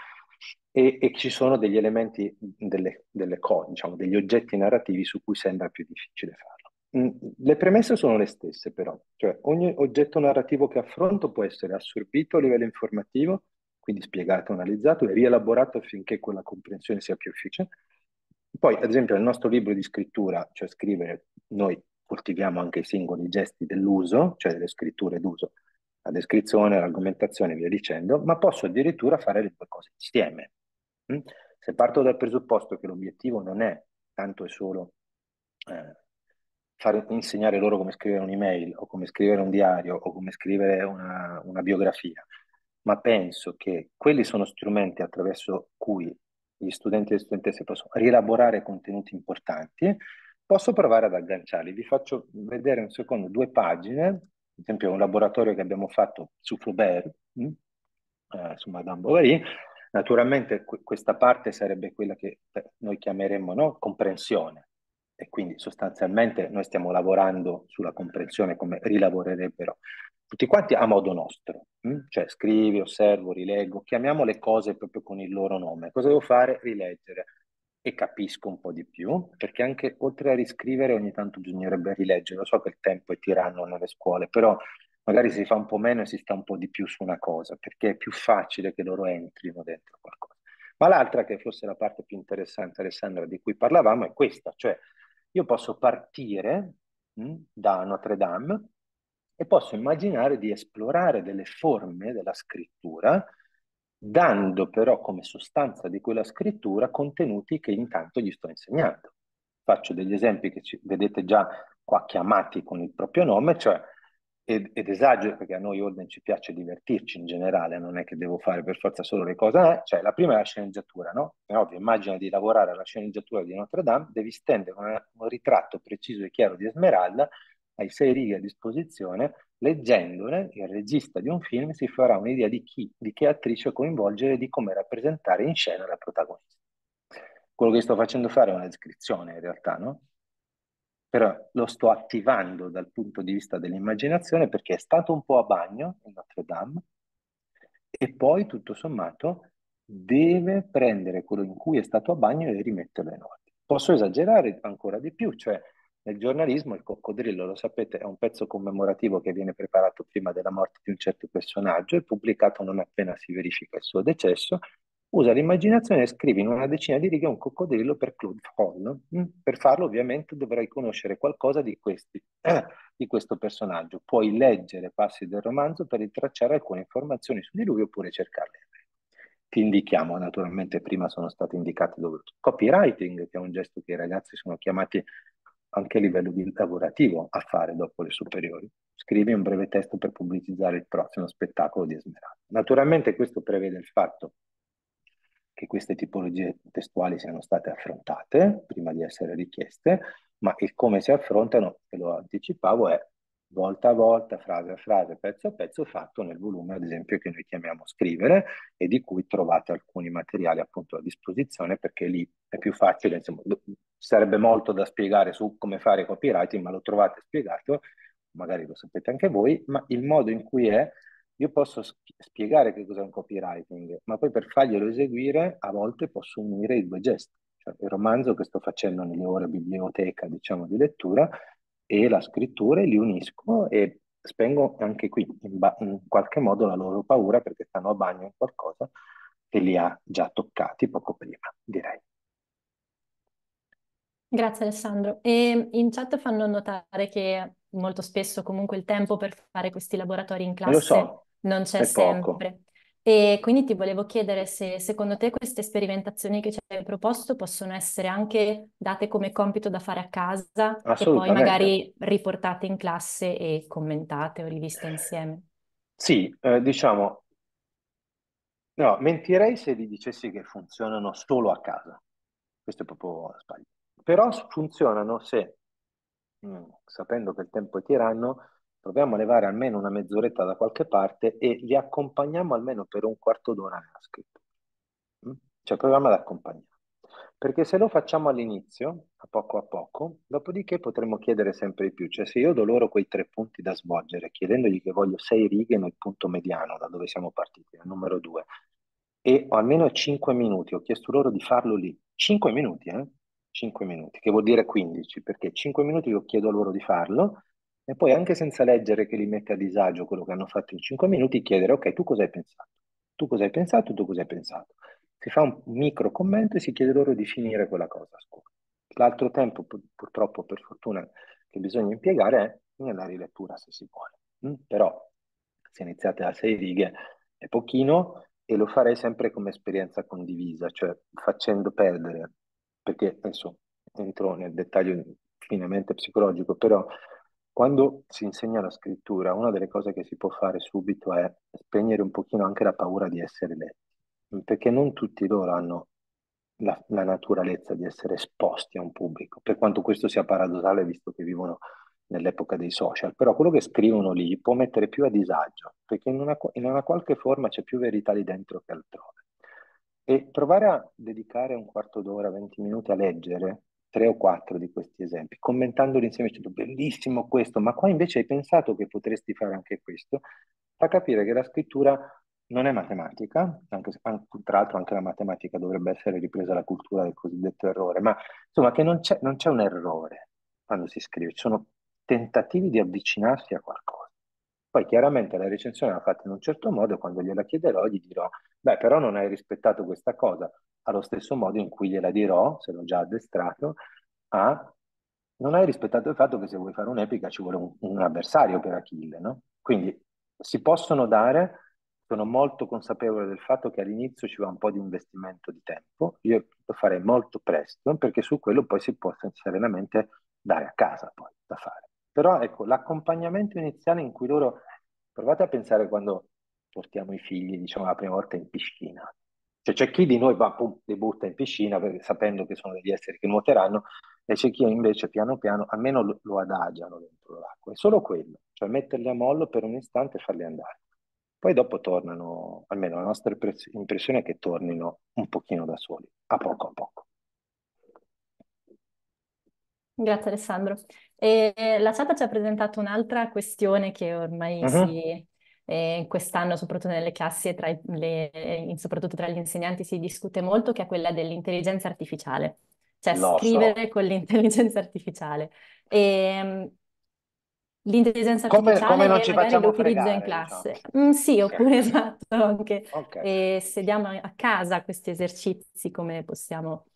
E, e ci sono degli elementi, delle, delle cose, diciamo, degli oggetti narrativi su cui sembra più difficile farlo. Le premesse sono le stesse però, cioè ogni oggetto narrativo che affronto può essere assorbito a livello informativo, quindi spiegato, analizzato e rielaborato affinché quella comprensione sia più efficiente. Poi, ad esempio, nel nostro libro di scrittura, cioè scrivere, noi coltiviamo anche i singoli gesti dell'uso, cioè delle scritture d'uso, la descrizione, l'argomentazione e via dicendo, ma posso addirittura fare le due cose insieme. Se parto dal presupposto che l'obiettivo non è tanto e solo eh, far insegnare loro come scrivere un'email o come scrivere un diario o come scrivere una, una biografia, ma penso che quelli sono strumenti attraverso cui gli studenti e le studentesse possono rielaborare contenuti importanti, posso provare ad agganciarli. Vi faccio vedere un secondo due pagine. Ad esempio, un laboratorio che abbiamo fatto su Flaubert, eh, su Madame Bovary. Naturalmente qu questa parte sarebbe quella che noi chiameremmo, no, comprensione, e quindi sostanzialmente noi stiamo lavorando sulla comprensione come rilavorerebbero tutti quanti a modo nostro, mh? Cioè scrivi, osservo, rileggo, chiamiamo le cose proprio con il loro nome. Cosa devo fare? Rileggere. E capisco un po' di più, perché anche oltre a riscrivere ogni tanto bisognerebbe rileggere. Lo so che il tempo è tiranno nelle scuole, però magari si fa un po' meno e si sta un po' di più su una cosa, perché è più facile che loro entrino dentro qualcosa. Ma l'altra, che forse è la parte più interessante, Alessandra, di cui parlavamo, è questa, cioè io posso partire mh, da Notre Dame e posso immaginare di esplorare delle forme della scrittura, dando però come sostanza di quella scrittura contenuti che intanto gli sto insegnando. Faccio degli esempi che ci, vedete già qua chiamati con il proprio nome, cioè, ed, ed esagero perché a noi Holden ci piace divertirci in generale, non è che devo fare per forza solo le cose, eh? Cioè la prima è la sceneggiatura, no? È ovvio, immagina di lavorare alla sceneggiatura di Notre Dame, devi stendere un, un ritratto preciso e chiaro di Esmeralda, hai sei righe a disposizione, leggendole il regista di un film si farà un'idea di chi, di che attrice coinvolgere e di come rappresentare in scena la protagonista. Quello che sto facendo fare è una descrizione in realtà, no? Però lo sto attivando dal punto di vista dell'immaginazione, perché è stato un po' a bagno in Notre Dame e poi tutto sommato deve prendere quello in cui è stato a bagno e rimetterlo in ordine. Posso esagerare ancora di più, cioè nel giornalismo il coccodrillo, lo sapete, è un pezzo commemorativo che viene preparato prima della morte di un certo personaggio e pubblicato non appena si verifica il suo decesso. Usa l'immaginazione e scrivi in una decina di righe un coccodrillo per Claude Frollo. Per farlo ovviamente dovrai conoscere qualcosa di, questi, eh, di questo personaggio. Puoi leggere passi del romanzo per ritracciare alcune informazioni su di lui oppure cercarle. Ti indichiamo, naturalmente prima sono state indicate dove. Copywriting, che è un gesto che i ragazzi sono chiamati anche a livello di lavorativo a fare dopo le superiori. Scrivi un breve testo per pubblicizzare il prossimo spettacolo di Esmeralda. Naturalmente questo prevede il fatto che queste tipologie testuali siano state affrontate prima di essere richieste, ma il come si affrontano, e lo anticipavo, è volta a volta, frase a frase, pezzo a pezzo, fatto nel volume, ad esempio, che noi chiamiamo Scrivere, e di cui trovate alcuni materiali appunto a disposizione, perché lì è più facile, insomma, sarebbe molto da spiegare su come fare copywriting, ma lo trovate spiegato, magari lo sapete anche voi, ma il modo in cui è, io posso spiegare che cos'è un copywriting, ma poi per farglielo eseguire a volte posso unire i due gesti, cioè il romanzo che sto facendo nelle ore biblioteca, diciamo, di lettura, e la scrittura, e li unisco e spengo anche qui in, in qualche modo la loro paura, perché stanno a bagno in qualcosa che li ha già toccati poco prima, direi. Grazie Alessandro. E in chat fanno notare che molto spesso comunque il tempo per fare questi laboratori in classe, lo so, non c'è È poco. sempre. E quindi ti volevo chiedere se secondo te queste sperimentazioni che ci hai proposto possono essere anche date come compito da fare a casa e poi Assolutamente. magari riportate in classe e commentate o riviste insieme. Sì, eh, diciamo, no, mentirei se vi dicessi che funzionano solo a casa. Questo è proprio sbagliato. Però funzionano se, mh, sapendo che il tempo è tiranno, proviamo a levare almeno una mezz'oretta da qualche parte e li accompagniamo almeno per un quarto d'ora nella scrittura. Mm? Cioè proviamo ad accompagnare. Perché se lo facciamo all'inizio, a poco a poco, dopodiché potremmo chiedere sempre di più. Cioè se io do loro quei tre punti da svolgere, chiedendogli che voglio sei righe nel punto mediano, da dove siamo partiti, al numero due, e ho almeno cinque minuti, ho chiesto loro di farlo lì. cinque minuti, eh? cinque minuti, che vuol dire quindici, perché cinque minuti io chiedo loro di farlo. E poi anche senza leggere che li mette a disagio quello che hanno fatto in cinque minuti, chiedere, ok, tu cosa hai pensato? Tu cosa hai pensato? Tu cosa hai pensato? Si fa un micro commento e si chiede loro di finire quella cosa a scuola. L'altro tempo, pur- purtroppo, per fortuna, che bisogna impiegare è nella rilettura, se si vuole. Mm? Però, se iniziate a sei righe, è pochino, e lo farei sempre come esperienza condivisa, cioè facendo perdere, perché adesso entro nel dettaglio finemente psicologico, però... Quando si insegna la scrittura, una delle cose che si può fare subito è spegnere un pochino anche la paura di essere letti, perché non tutti loro hanno la, la naturalezza di essere esposti a un pubblico, per quanto questo sia paradossale visto che vivono nell'epoca dei social, però quello che scrivono lì può mettere più a disagio, perché in una, in una qualche forma c'è più verità lì dentro che altrove. E provare a dedicare un quarto d'ora, venti minuti a leggere, tre o quattro di questi esempi, commentandoli insieme, dicendo bellissimo questo, ma qua invece hai pensato che potresti fare anche questo, fa capire che la scrittura non è matematica, anche se, anche, tra l'altro anche la matematica dovrebbe essere ripresa la cultura del cosiddetto errore, ma insomma che non c'è non c'è un errore quando si scrive, ci sono tentativi di avvicinarsi a qualcosa. Poi chiaramente la recensione l'ha fatta in un certo modo e quando gliela chiederò gli dirò, beh però non hai rispettato questa cosa, allo stesso modo in cui gliela dirò, se l'ho già addestrato, a non hai rispettato il fatto che se vuoi fare un'epica ci vuole un, un avversario per Achille, no? Quindi si possono dare, sono molto consapevole del fatto che all'inizio ci va un po' di investimento di tempo, io lo farei molto presto, perché su quello poi si può serenamente dare a casa poi da fare. Però ecco, l'accompagnamento iniziale in cui loro, provate a pensare quando portiamo i figli, diciamo, la prima volta in piscina. Cioè c'è chi di noi va, pum, li butta in piscina perché, sapendo che sono degli esseri che nuoteranno, e c'è chi invece piano piano almeno lo, lo adagiano dentro l'acqua. È solo quello, cioè metterli a mollo per un istante e farli andare. Poi dopo tornano, almeno la nostra impressione è che tornino un pochino da soli, a poco a poco. Grazie Alessandro. E la chat ci ha presentato un'altra questione che ormai Mhm. si... eh, quest'anno soprattutto nelle classi e tra i- le, in- soprattutto tra gli insegnanti si discute molto, che è quella dell'intelligenza artificiale, cioè Lo so. scrivere con l'intelligenza artificiale. E, mh, l'intelligenza Come, come artificiale non e ci magari facciamo l'utilizzo in fregare, diciamo. classe. Mm, sì, Ok, oppure esatto, anche ok, eh, se diamo a casa questi esercizi, come possiamo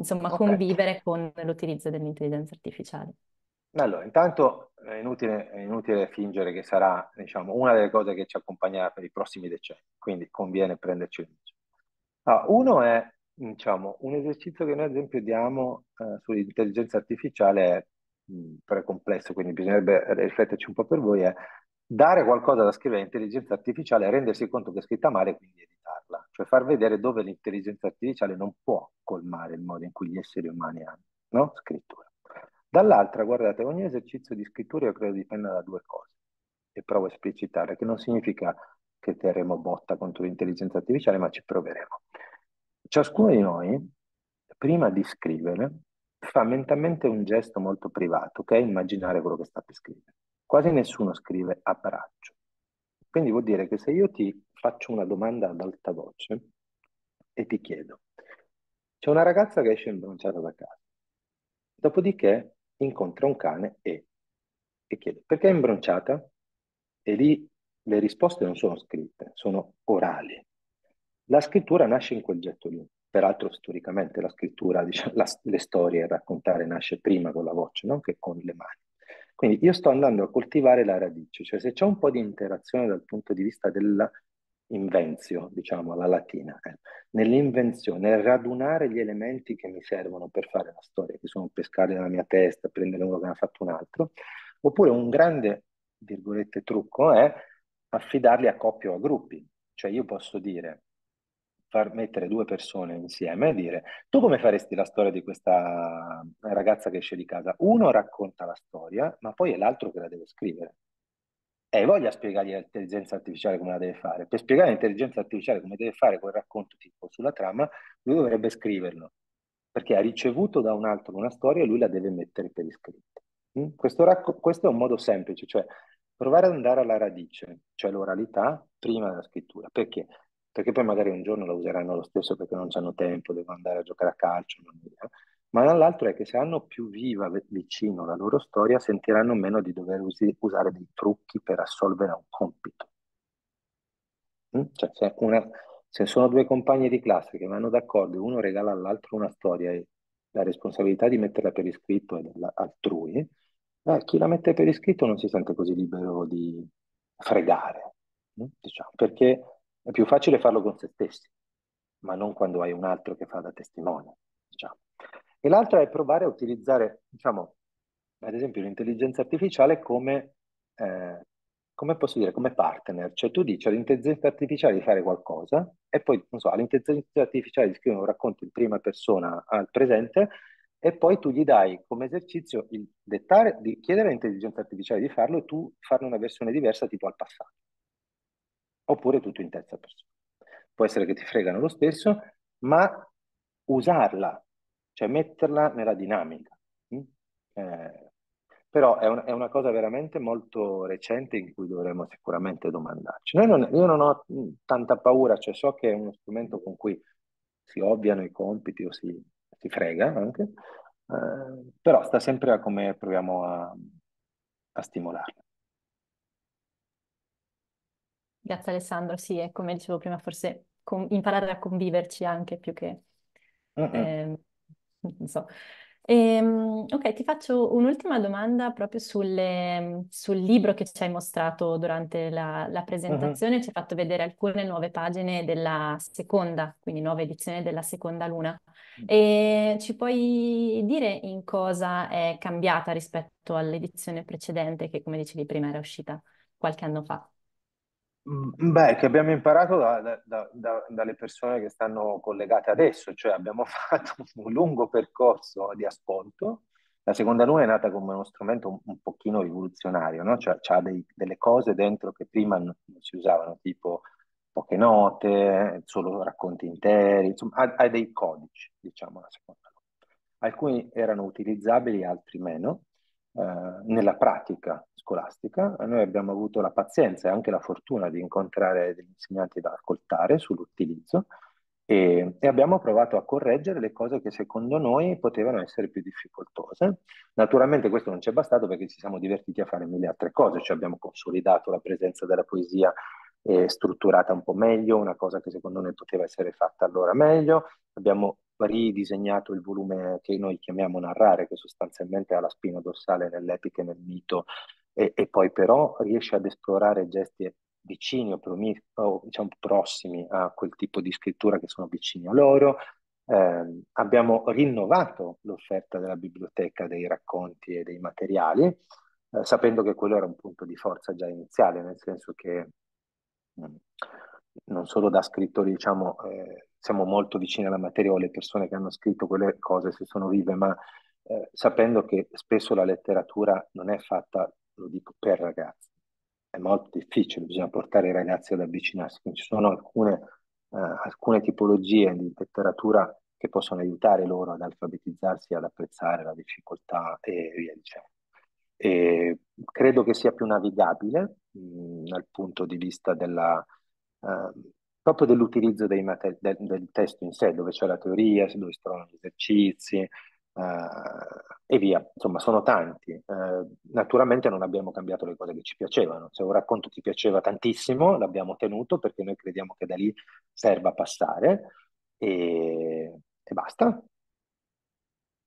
insomma ok. convivere con l'utilizzo dell'intelligenza artificiale. Allora, intanto è inutile, è inutile fingere che sarà, diciamo, una delle cose che ci accompagnerà per i prossimi decenni, quindi conviene prenderci in giro. Ah, uno è, diciamo, un esercizio che noi ad esempio diamo eh, sull'intelligenza artificiale, è mh, però è complesso, quindi bisognerebbe rifletterci un po' per voi, è dare qualcosa da scrivere all'intelligenza artificiale e rendersi conto che è scritta male e quindi editarla, cioè far vedere dove l'intelligenza artificiale non può colmare il modo in cui gli esseri umani hanno, no? Scrittura. Dall'altra, guardate, ogni esercizio di scrittura io credo dipenda da due cose, e provo a esplicitare, che non significa che terremo botta contro l'intelligenza artificiale, ma ci proveremo. Ciascuno di noi, prima di scrivere, fa mentalmente un gesto molto privato, che è immaginare quello che sta per scrivere. Quasi nessuno scrive a braccio. Quindi vuol dire che se io ti faccio una domanda ad alta voce e ti chiedo, c'è una ragazza che esce imbronciata da casa, dopodiché incontra un cane e, e chiede perché è imbronciata? E lì le risposte non sono scritte, sono orali. La scrittura nasce in quel getto lì. Peraltro storicamente la scrittura, diciamo, la- le storie e raccontare nasce prima con la voce, non che con le mani. Quindi io sto andando a coltivare la radice, cioè se c'è un po' di interazione dal punto di vista dell'invenzio, diciamo, alla latina, eh, nell'invenzione, nel radunare gli elementi che mi servono per fare la storia, che sono pescare nella mia testa, prendere uno che ne ha fatto un altro, oppure un grande, virgolette, trucco è affidarli a coppie o a gruppi. Cioè io posso dire, far mettere due persone insieme e dire: tu come faresti la storia di questa ragazza che esce di casa? Uno racconta la storia, ma poi è l'altro che la deve scrivere. E voglia spiegargli l'intelligenza artificiale come la deve fare. Per spiegare l'intelligenza artificiale come deve fare quel racconto tipo sulla trama, lui dovrebbe scriverlo, perché ha ricevuto da un altro una storia e lui la deve mettere per iscritto. Questo, questo è un modo semplice, cioè provare ad andare alla radice, cioè l'oralità prima della scrittura. Perché? Perché poi magari un giorno la useranno lo stesso perché non hanno tempo, devono andare a giocare a calcio, non via. Ma dall'altro è che se hanno più viva vicino la loro storia, sentiranno meno di dover usare dei trucchi per assolvere un compito. Cioè, se, una, se sono due compagni di classe che vanno d'accordo e uno regala all'altro una storia e la responsabilità di metterla per iscritto è altrui, eh, chi la mette per iscritto non si sente così libero di fregare, diciamo, perché è più facile farlo con se stessi, ma non quando hai un altro che fa da testimone, diciamo. E l'altra è provare a utilizzare, diciamo, ad esempio l'intelligenza artificiale come, eh, come posso dire, come partner. Cioè tu dici all'intelligenza artificiale di fare qualcosa e poi, non so, all'intelligenza artificiale di scrivere un racconto in prima persona al presente e poi tu gli dai come esercizio il dettare, di chiedere all'intelligenza artificiale di farlo e tu farne una versione diversa tipo al passato. Oppure tutto in terza persona. Può essere che ti fregano lo stesso, ma usarla, cioè metterla nella dinamica. Eh, però è, un, è una cosa veramente molto recente in cui dovremo sicuramente domandarci. Noi non, io non ho tanta paura, cioè so che è uno strumento con cui si ovviano i compiti o si, si frega anche, eh, però sta sempre a come proviamo a, a stimolarla. Grazie Alessandro, sì, è come dicevo prima, forse imparare a conviverci anche più che... Uh-uh. eh, non so. E, ok, ti faccio un'ultima domanda proprio sulle, sul libro che ci hai mostrato durante la, la presentazione, uh-huh. Ci hai fatto vedere alcune nuove pagine della seconda, quindi nuova edizione della seconda luna. E ci puoi dire in cosa è cambiata rispetto all'edizione precedente che, come dicevi prima, era uscita qualche anno fa? Beh, che abbiamo imparato da, da, da, da, dalle persone che stanno collegate adesso, cioè abbiamo fatto un lungo percorso di ascolto. La seconda luna è nata come uno strumento un, un pochino rivoluzionario, no? Cioè c'ha delle cose dentro che prima non, non si usavano, tipo poche note, solo racconti interi, insomma ha, ha dei codici, diciamo, la seconda luna. Alcuni erano utilizzabili, altri meno. Eh, nella pratica scolastica noi abbiamo avuto la pazienza e anche la fortuna di incontrare degli insegnanti da ascoltare sull'utilizzo e, e abbiamo provato a correggere le cose che secondo noi potevano essere più difficoltose. Naturalmente questo non ci è bastato perché ci siamo divertiti a fare mille altre cose, cioè abbiamo consolidato la presenza della poesia eh, strutturata un po' meglio, una cosa che secondo noi poteva essere fatta allora meglio, abbiamo ridisegnato il volume che noi chiamiamo narrare, che sostanzialmente ha la spina dorsale nell'epica e nel mito, e, e poi però riesce ad esplorare gesti vicini o, promi, o diciamo, prossimi a quel tipo di scrittura che sono vicini a loro. Eh, abbiamo rinnovato l'offerta della biblioteca dei racconti e dei materiali, eh, sapendo che quello era un punto di forza già iniziale, nel senso che mh, non solo da scrittori, diciamo, eh, siamo molto vicini alla materia o le persone che hanno scritto quelle cose se sono vive, ma eh, sapendo che spesso la letteratura non è fatta, lo dico, per ragazzi. È molto difficile, bisogna portare i ragazzi ad avvicinarsi. Quindi ci sono alcune, eh, alcune tipologie di letteratura che possono aiutare loro ad alfabetizzarsi, ad apprezzare la difficoltà e via dicendo. E credo che sia più navigabile mh, dal punto di vista della... Uh, proprio dell'utilizzo del, del testo in sé, dove c'è la teoria, dove si trovano gli esercizi uh, e via, insomma sono tanti. Uh, naturalmente non abbiamo cambiato le cose che ci piacevano, se un racconto ti piaceva tantissimo l'abbiamo tenuto perché noi crediamo che da lì serva passare e, e basta.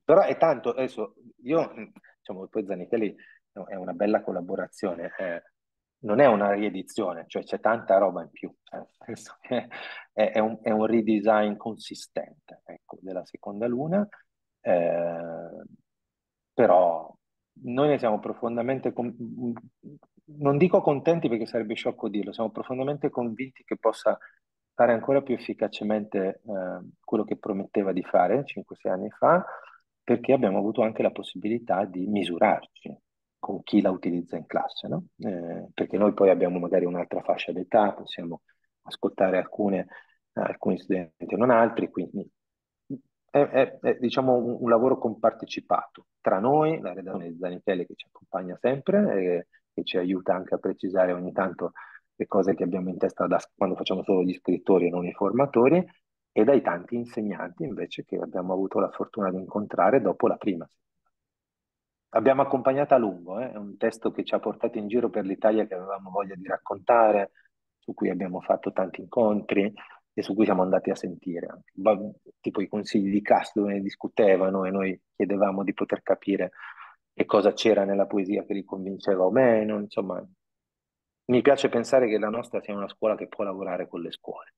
Però è tanto, adesso io, diciamo, poi Zanichelli no, è una bella collaborazione, è, non è una riedizione, cioè c'è tanta roba in più, eh, penso che è, è, un, è un redesign consistente, ecco, della seconda luna, eh, però noi ne siamo profondamente, con, non dico contenti perché sarebbe sciocco dirlo, siamo profondamente convinti che possa fare ancora più efficacemente eh, quello che prometteva di fare cinque sei anni fa, perché abbiamo avuto anche la possibilità di misurarci con chi la utilizza in classe, no? Eh, perché noi poi abbiamo magari un'altra fascia d'età, possiamo ascoltare alcune, alcuni studenti e non altri, quindi è, è, è diciamo un, un lavoro compartecipato tra noi, la redazione di Zanichelli che ci accompagna sempre e che ci aiuta anche a precisare ogni tanto le cose che abbiamo in testa da, quando facciamo solo gli scrittori e non i formatori, e dai tanti insegnanti invece che abbiamo avuto la fortuna di incontrare dopo la prima. Abbiamo accompagnato a lungo, eh? È un testo che ci ha portato in giro per l'Italia, che avevamo voglia di raccontare, su cui abbiamo fatto tanti incontri e su cui siamo andati a sentire anche, tipo i consigli di classe dove ne discutevano e noi chiedevamo di poter capire che cosa c'era nella poesia che li convinceva o meno, insomma. Mi piace pensare che la nostra sia una scuola che può lavorare con le scuole.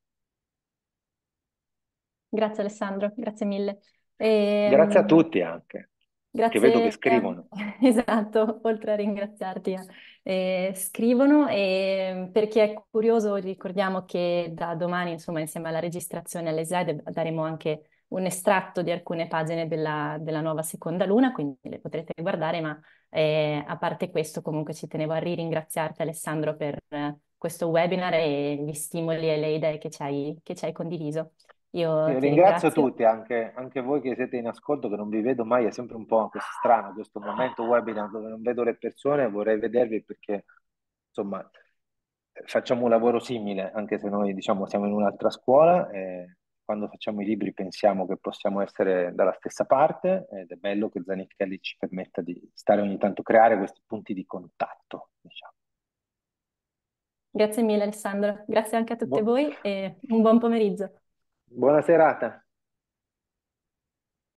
Grazie Alessandro, grazie mille. E, grazie a tutti anche, grazie, che vedo che scrivono. Esatto, oltre a ringraziarti, eh, scrivono, e per chi è curioso ricordiamo che da domani, insomma, insieme alla registrazione e alle slide daremo anche un estratto di alcune pagine della, della nuova seconda luna, quindi le potrete guardare, ma eh, a parte questo comunque ci tenevo a ringraziarti Alessandro per eh, questo webinar e gli stimoli e le idee che ci hai, che ci hai condiviso. Io ringrazio, ringrazio tutti, anche, anche voi che siete in ascolto, che non vi vedo mai, è sempre un po' strano questo momento webinar dove non vedo le persone, vorrei vedervi perché insomma facciamo un lavoro simile, anche se noi diciamo siamo in un'altra scuola, e quando facciamo i libri pensiamo che possiamo essere dalla stessa parte, ed è bello che Zanichelli ci permetta di stare ogni tanto, creare questi punti di contatto, diciamo. Grazie mille Alessandro, grazie anche a tutti Bu- voi e un buon pomeriggio. Buona serata.